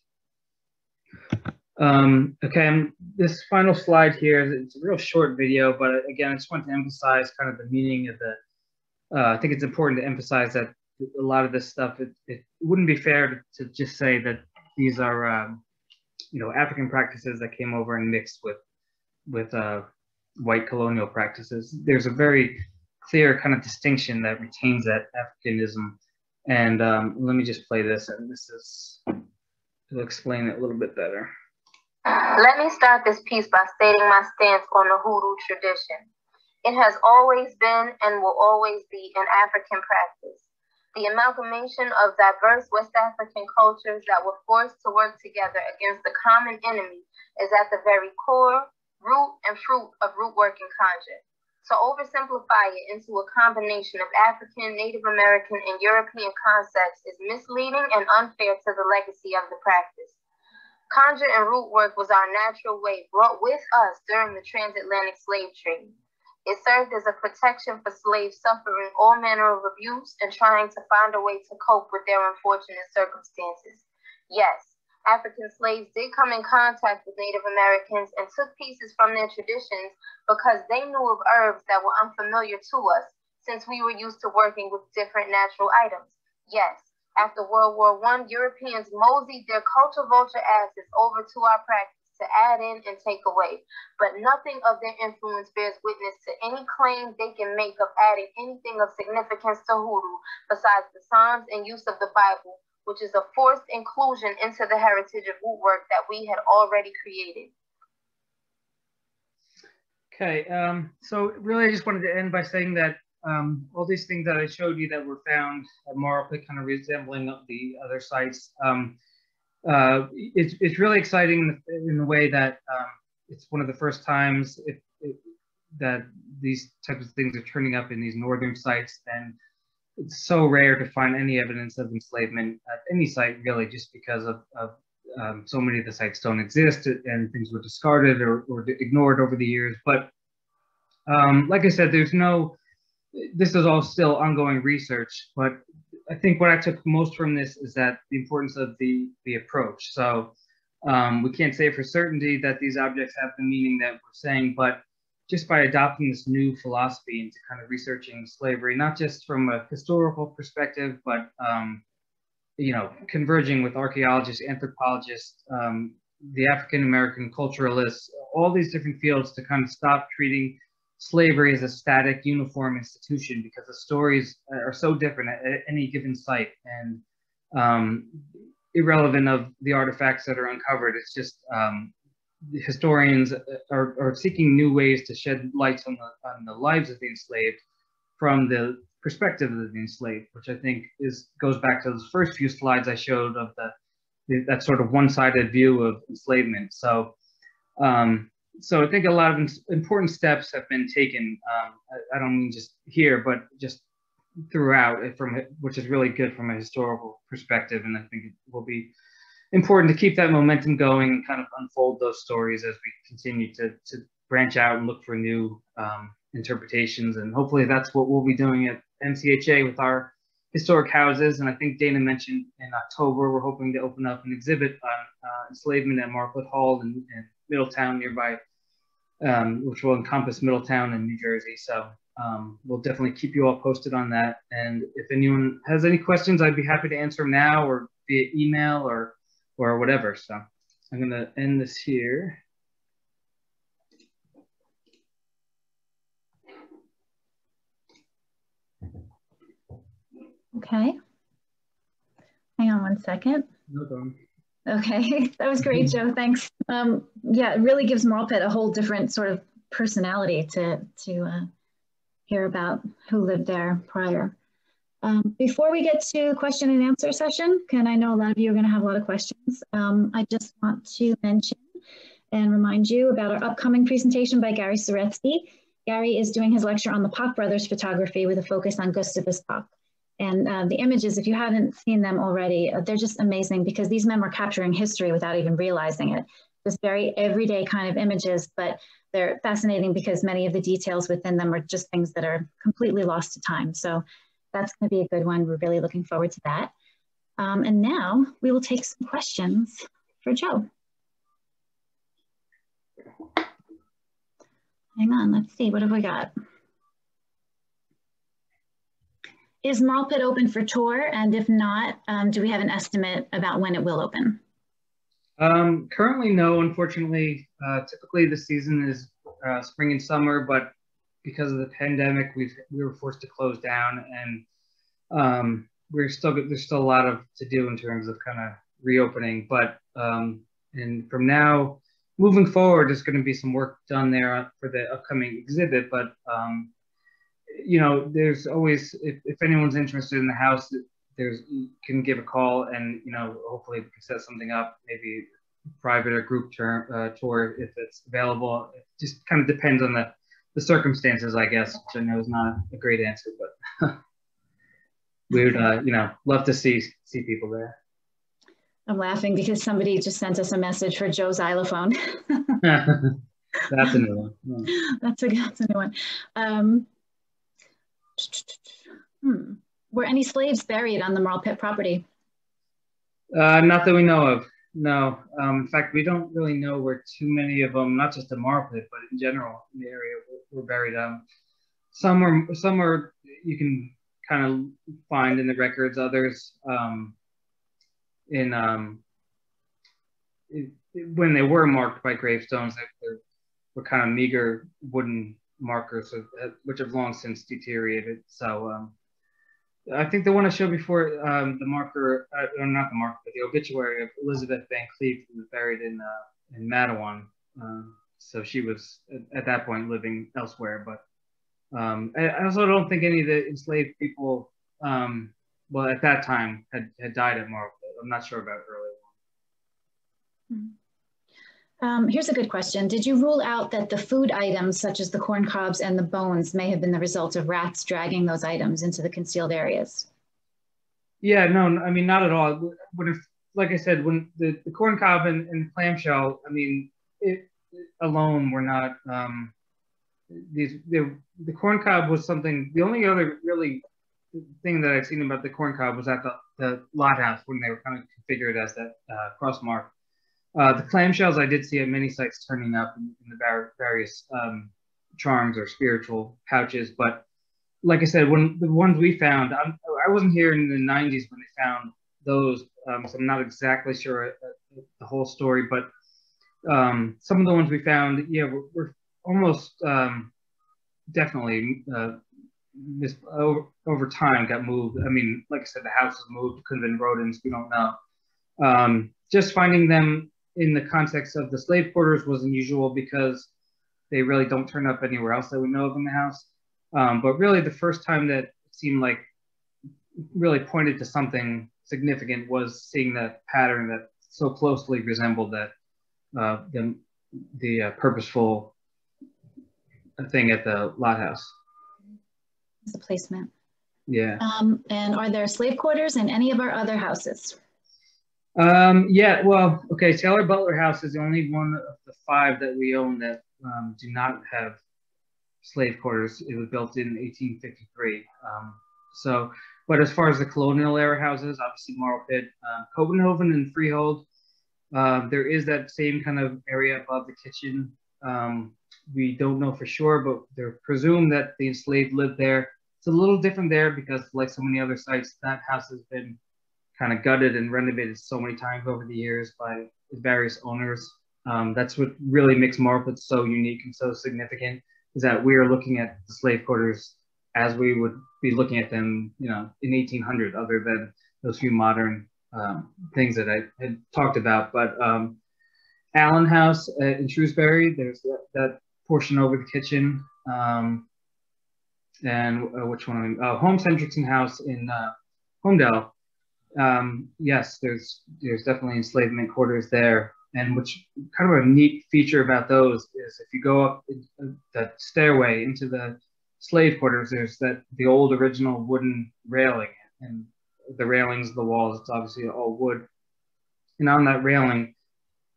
Okay, and this final slide here, it's a real short video, but again, I just want to emphasize kind of the meaning of the, I think it's important to emphasize that a lot of this stuff, it wouldn't be fair to just say that these are, you know, African practices that came over and mixed with white colonial practices. There's a very clear kind of distinction that retains that Africanism. And let me just play this, and this is, it'll explain it a little bit better. Let me start this piece by stating my stance on the hoodoo tradition. It has always been and will always be an African practice. The amalgamation of diverse West African cultures that were forced to work together against the common enemy is at the very core root and fruit of root-work and conjure. To oversimplify it into a combination of African, Native American, and European concepts is misleading and unfair to the legacy of the practice. Conjure and root work was our natural way brought with us during the transatlantic slave trade. It served as a protection for slaves suffering all manner of abuse and trying to find a way to cope with their unfortunate circumstances. Yes, African slaves did come in contact with Native Americans and took pieces from their traditions because they knew of herbs that were unfamiliar to us since we were used to working with different natural items. Yes. After World War I, Europeans moseyed their culture vulture asses over to our practice to add in and take away, but nothing of their influence bears witness to any claim they can make of adding anything of significance to hoodoo besides the Psalms and use of the Bible, which is a forced inclusion into the heritage of woodwork that we had already created. Okay, so really I just wanted to end by saying that all these things that I showed you that were found at Marlpit, kind of resembling the other sites, it's really exciting in the way that it's one of the first times that these types of things are turning up in these northern sites, and it's so rare to find any evidence of enslavement at any site, really, just because of so many of the sites don't exist and things were discarded or ignored over the years. But like I said, there's no... This is all still ongoing research, but I think what I took most from this is that the importance of the approach. So we can't say for certainty that these objects have the meaning that we're saying, but just by adopting this new philosophy into kind of researching slavery, not just from a historical perspective, but you know, converging with archaeologists, anthropologists, the African-American culturalists, all these different fields to kind of stop treating slavery is a static, uniform institution, because the stories are so different at any given site, and irrelevant of the artifacts that are uncovered. It's just historians are seeking new ways to shed light on the lives of the enslaved from the perspective of the enslaved, which I think goes back to those first few slides I showed of that sort of one-sided view of enslavement. So. So I think a lot of important steps have been taken. I don't mean just here, but just throughout, which is really good from a historical perspective. And I think it will be important to keep that momentum going and kind of unfold those stories as we continue to branch out and look for new interpretations. And hopefully that's what we'll be doing at MCHA with our historic houses. And I think Dana mentioned in October, we're hoping to open up an exhibit on enslavement at Marlpit Hall and Middletown nearby, which will encompass Middletown and New Jersey. So we'll definitely keep you all posted on that. And if anyone has any questions, I'd be happy to answer them now or via email or whatever. So I'm going to end this here. Okay. Hang on one second. No problem. Okay, that was great, Joe, thanks. Yeah, it really gives Marlpit a whole different sort of personality to hear about who lived there prior. Before we get to question and answer session, I know a lot of you are gonna have a lot of questions. I just want to mention and remind you about our upcoming presentation by Gary Saretsky. Gary is doing his lecture on the Pak brothers photography with a focus on Gustavus Pak. And the images, if you haven't seen them already, they're just amazing, because these men were capturing history without even realizing it. Just very everyday kind of images, but they're fascinating because many of the details within them are just things that are completely lost to time. So that's going to be a good one. We're really looking forward to that. And now we will take some questions for Joe. Hang on, let's see, what have we got? Is Marlpit open for tour? And if not, do we have an estimate about when it will open? Currently, no, unfortunately. Typically, the season is spring and summer, but because of the pandemic, we were forced to close down, and there's still a lot to do in terms of kind of reopening. But and from now, moving forward, there's going to be some work done there for the upcoming exhibit, but you know, there's always, if anyone's interested in the house, you can give a call, and, you know, hopefully we can set something up, maybe private or group tour if it's available. It just kind of depends on the circumstances, I guess, which I know is not a great answer, but we would, you know, love to see people there. I'm laughing because somebody just sent us a message for Joe Xylophone. That's a new one. Yeah. That's a new one. Were any slaves buried on the Marlpit property? Not that we know of, no. In fact, we don't really know where too many of them, not just the Marlpit, but in general in the area, were buried. Some are you can kind of find in the records, others when they were marked by gravestones, they were kind of meager wooden markers, which have long since deteriorated. So I think the one I showed before, the marker, or not the marker, but the obituary of Elizabeth Van Cleve, who was buried in Mattawan. So she was, at that point, living elsewhere. But I also don't think any of the enslaved people, well, at that time, had died at Marlpit. I'm not sure about early on. Here's a good question. Did you rule out that the food items, such as the corn cobs and the bones, may have been the result of rats dragging those items into the concealed areas? Yeah, no, I mean, not at all. Like I said, when the corn cob and clamshell, I mean, it alone were not, the corn cob was something, the only other really thing that I've seen about the corn cob was at the lot house when they were kind of configured as that cross mark. The clamshells I did see at many sites turning up in the various charms or spiritual pouches, but like I said, when the ones we found, I wasn't here in the 90s when they found those, so I'm not exactly sure the whole story, but some of the ones we found, yeah, were almost definitely over time got moved. I mean, like I said, the house was moved, could have been rodents, we don't know. Just finding them in the context of the slave quarters was unusual because they really don't turn up anywhere else that we know of in the house. But really the first time that it seemed like really pointed to something significant was seeing that pattern that so closely resembled that the purposeful thing at the lot house. The placement. Yeah. And are there slave quarters in any of our other houses? Yeah, well, okay, Taylor Butler House is the only one of the 5 that we own that do not have slave quarters. It was built in 1853. So, but as far as the colonial era houses, obviously Marlpit, Copenhagen and Freehold, there is that same kind of area above the kitchen. We don't know for sure, but they're presumed that the enslaved lived there. It's a little different there because like so many other sites, that house has been kind of gutted and renovated so many times over the years by various owners. That's what really makes Marlpit so unique and so significant, is that we are looking at the slave quarters as we would be looking at them, you know, in 1800, other than those few modern things that I had talked about. But Allen House in Shrewsbury, there's that portion over the kitchen. Which one? Holmes Hendrickson House in Homedale. Yes, there's definitely enslavement quarters there, and which kind of a neat feature about those is if you go up that stairway into the slave quarters, there's the old original wooden railing, and the railings, the walls, it's obviously all wood, and on that railing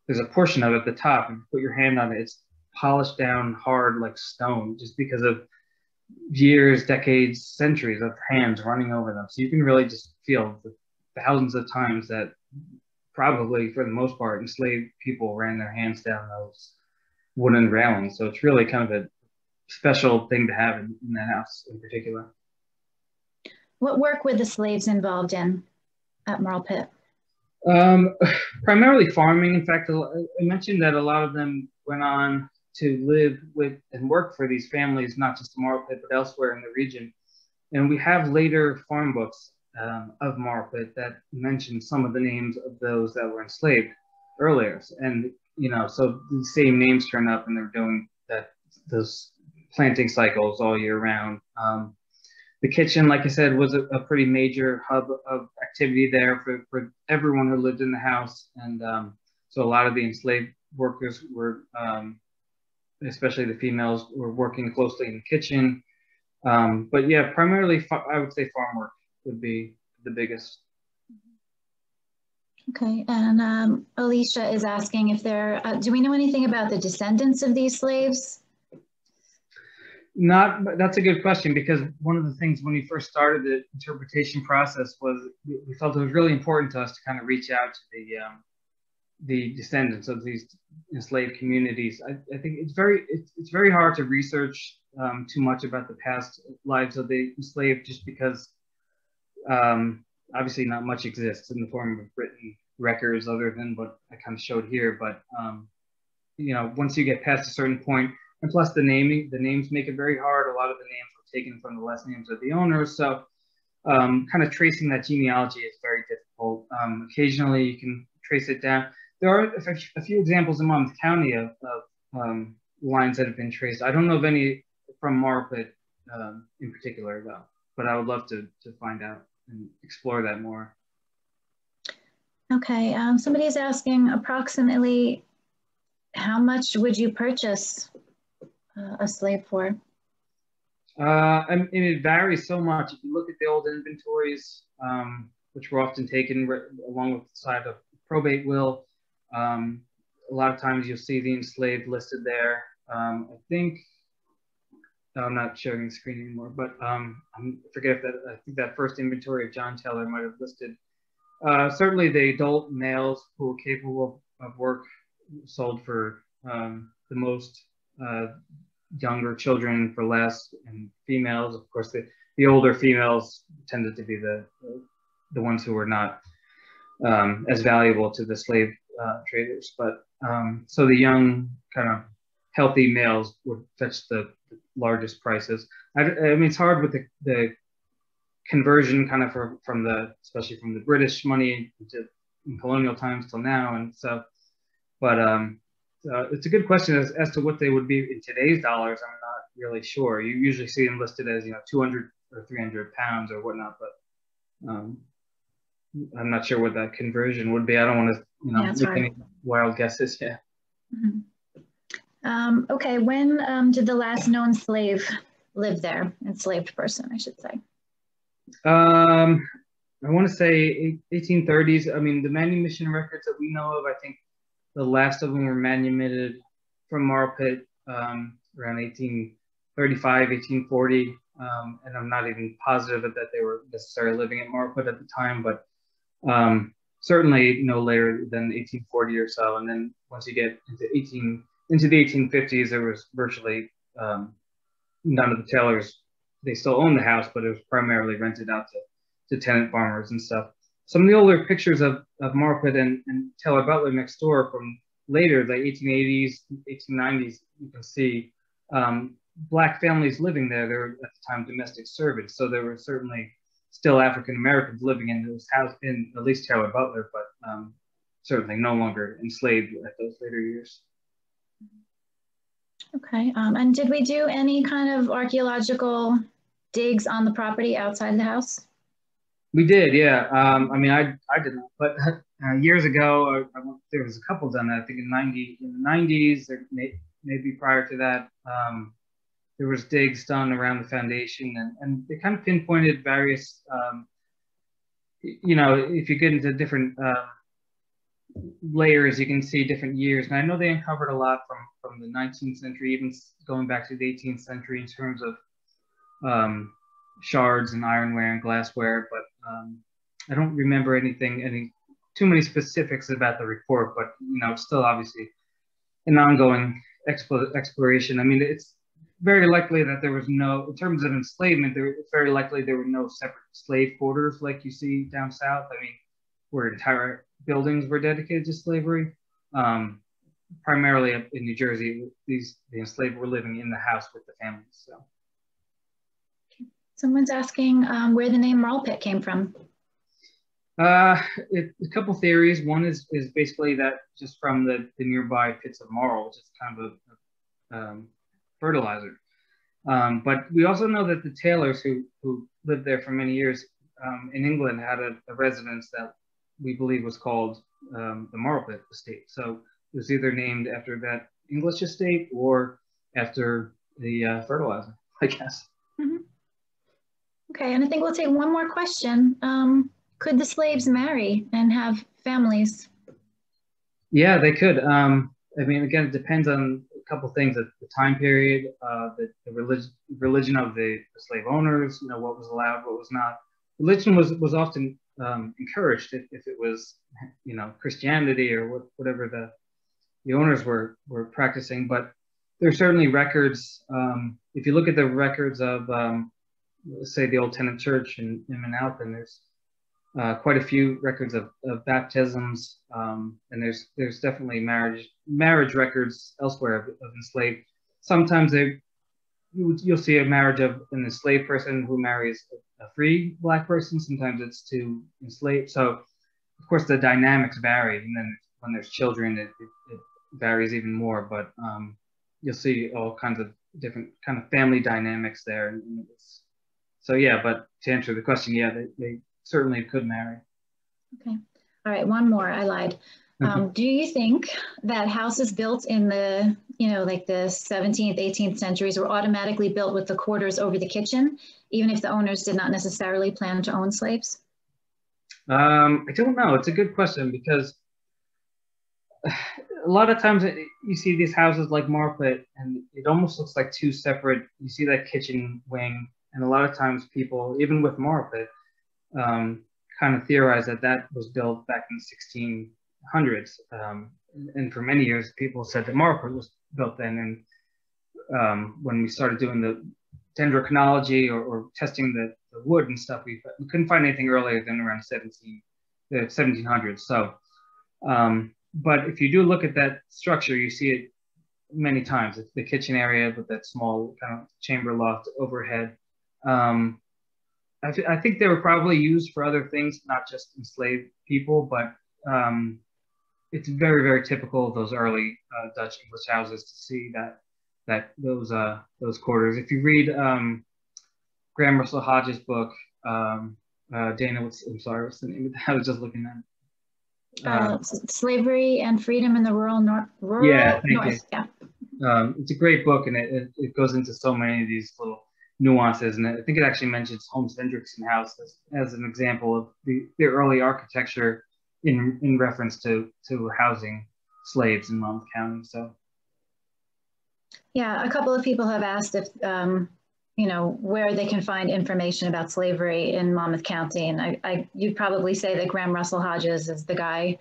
there's a portion of it at the top, if you put your hand on it, it's polished down hard like stone just because of years, decades, centuries of hands running over them, so you can really just feel the thousands of times that probably for the most part enslaved people ran their hands down those wooden railings. So it's really kind of a special thing to have in that house in particular. What work were the slaves involved in at Marlpit? Primarily farming. In fact, I mentioned that a lot of them went on to live with and work for these families, not just Marlpit but elsewhere in the region. And we have later farm books of Marlpit that mentioned some of the names of those that were enslaved earlier, and you know, so the same names turn up, and they're doing those planting cycles all year round. The kitchen, like I said, was a pretty major hub of activity there for everyone who lived in the house, and So a lot of the enslaved workers were, especially the females, were working closely in the kitchen. But yeah, primarily, I would say farm work would be the biggest. Okay, and Alicia is asking if there, do we know anything about the descendants of these slaves? Not, that's a good question, because one of the things when we first started the interpretation process was we felt it was really important to us to kind of reach out to the descendants of these enslaved communities. I think it's very hard to research too much about the past lives of the enslaved, just because obviously not much exists in the form of written records other than what I kind of showed here. But you know, once you get past a certain point, and plus the naming, the names make it very hard. A lot of the names were taken from the last names of the owners. So kind of tracing that genealogy is very difficult. Occasionally you can trace it down. There are a few examples in Monmouth County of lines that have been traced. I don't know of any from Marlpit in particular though, but I would love to find out and explore that more. Okay, somebody's asking approximately how much would you purchase a slave for? And it varies so much. If you look at the old inventories, which were often taken along with the side of probate will, a lot of times you'll see the enslaved listed there. I think, I'm not showing the screen anymore, but I forget if that, I think that first inventory of John Taylor might have listed. Certainly the adult males who were capable of work sold for the most, younger children for less, and females, of course, the older females tended to be the ones who were not as valuable to the slave traders. But so the young kind of healthy males would fetch the largest prices. I mean, it's hard with the conversion kind of from the, especially from the British money in colonial times till now and stuff. But it's a good question as to what they would be in today's dollars. I'm not really sure. You usually see them listed as, you know, 200 or 300 pounds or whatnot, but I'm not sure what that conversion would be. I don't want to, you know, make any wild guesses. Yeah. Mm-hmm. Okay, when did the last known slave live there? Enslaved person, I should say. I want to say 1830s. I mean, the manumission records that we know of, I think the last of them were manumitted from Marlpit around 1835, 1840. And I'm not even positive that they were necessarily living at Marlpit at the time, but certainly no later than 1840 or so. And then once you get into the 1850s, there was virtually none of the Taylors. They still owned the house, but it was primarily rented out to tenant farmers and stuff. Some of the older pictures of Marlpit and Taylor Butler next door from later, the 1880s, 1890s, you can see Black families living there. They were, at the time, domestic servants. So there were certainly still African-Americans living in those houses, in at least Taylor Butler, but certainly no longer enslaved at those later years. Okay, and did we do any kind of archaeological digs on the property outside the house? We did, yeah. I mean, I didn't, but years ago, there was a couple done that, I think in the 90s, or maybe prior to that, there was digs done around the foundation, and they kind of pinpointed various, you know, if you get into different layers, you can see different years. And I know they uncovered a lot from the 19th century, even going back to the 18th century in terms of shards and ironware and glassware, but I don't remember any too many specifics about the report, but you know, it's still obviously an ongoing exploration. I mean, it's very likely that there was no, in terms of enslavement, it's very likely there were no separate slave quarters like you see down south. I mean, where entire buildings were dedicated to slavery. Primarily in New Jersey, the enslaved were living in the house with the families. So, someone's asking where the name Marlpit came from. A couple theories. One is basically that just from the nearby pits of marl, which is kind of a fertilizer. But we also know that the Taylors who lived there for many years in England had a residence that we believe was called the Marlpit estate. So it was either named after that English estate or after the fertilizer, I guess. Mm-hmm. Okay, and I think we'll take one more question. Could the slaves marry and have families? Yeah, they could. I mean, again, it depends on a couple things at the time period, the religion of the slave owners, you know, what was allowed, what was not. Religion was often encouraged if it was, you know, Christianity or whatever the owners were practicing. But there are certainly records. If you look at the records of, say, the Old Tenant Church in Manalapan, there's quite a few records of baptisms, and there's definitely marriage records elsewhere of enslaved. Sometimes you'll see a marriage of an enslaved person who marries a free black person. Sometimes it's to enslaved. So, of course, the dynamics vary, and then when there's children, it varies even more. But you'll see all kinds of different kind of family dynamics there. And so yeah, but to answer the question, yeah, they certainly could marry. Okay. All right. One more. I lied. Do you think that houses built in the, you know, like the 17th, 18th centuries were automatically built with the quarters over the kitchen, even if the owners did not necessarily plan to own slaves? I don't know. It's a good question, because a lot of times you see these houses like Marlpit, and it almost looks like two separate, you see that kitchen wing, and a lot of times people, even with Marlpit, kind of theorized that was built back in the 1600s, and for many years people said that Marlpit was built then. And when we started doing the dendrochronology or testing the wood and stuff, we couldn't find anything earlier than around the 1700s. So, but if you do look at that structure, you see it many times. It's the kitchen area with that small kind of chamber loft overhead. I think they were probably used for other things, not just enslaved people, but it's very, very typical of those early Dutch English houses to see those quarters. If you read Graham Russell Hodges' book, Dana, what's the name of that? I was just looking at Slavery and Freedom in the Rural North. Yeah, thank you. Yeah. It's a great book, and it goes into so many of these little nuances, and I think it actually mentions Holmes Hendrickson House as an example of the early architecture in reference to housing slaves in Monmouth County. So, yeah, a couple of people have asked if you know, where they can find information about slavery in Monmouth County, and you'd probably say that Graham Russell Hodges is the guy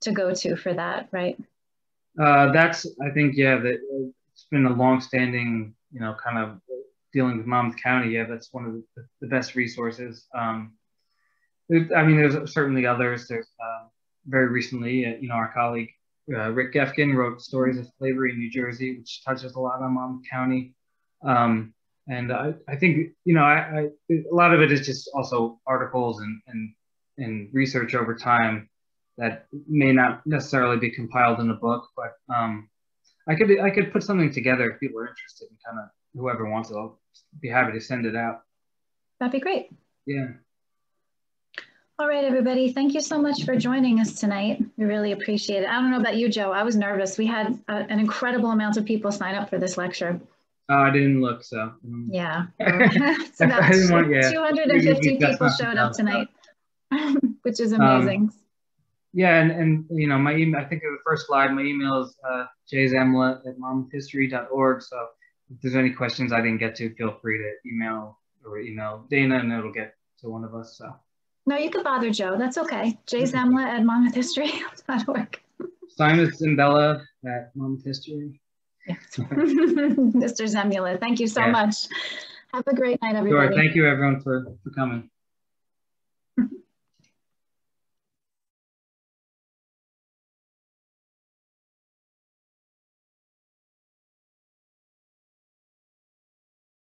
to go to for that, right? That's, I think, yeah, it's been a long-standing, you know, kind of dealing with Monmouth County. Yeah, that's one of the best resources. I mean, there's certainly others. There's very recently, you know, our colleague Rick Geffken wrote Stories of Slavery in New Jersey, which touches a lot on Monmouth County. And I think, you know, a lot of it is just also articles and research over time that may not necessarily be compiled in a book, but I could put something together if people are interested, and kind of whoever wants it, I'll be happy to send it out. That'd be great. Yeah. All right, everybody. Thank you so much for joining us tonight. We really appreciate it. I don't know about you, Joe. I was nervous. We had an incredible amount of people sign up for this lecture. Oh, I didn't look, so. Yeah. It's about 250 people showed up tonight, which is amazing. Yeah, and you know, my email, I think in the first slide, my email is jzemla@monmouthhistory.org. So if there's any questions I didn't get to, feel free to email Dana, and it'll get to one of us. So no, you can bother Joe. That's okay. jzemla@monmouthhistory.org. Simon Zimbella at Monmouth History. Yes. Mr. Zemula, thank you so much. Have a great night, everybody. Sure. Thank you, everyone, for coming.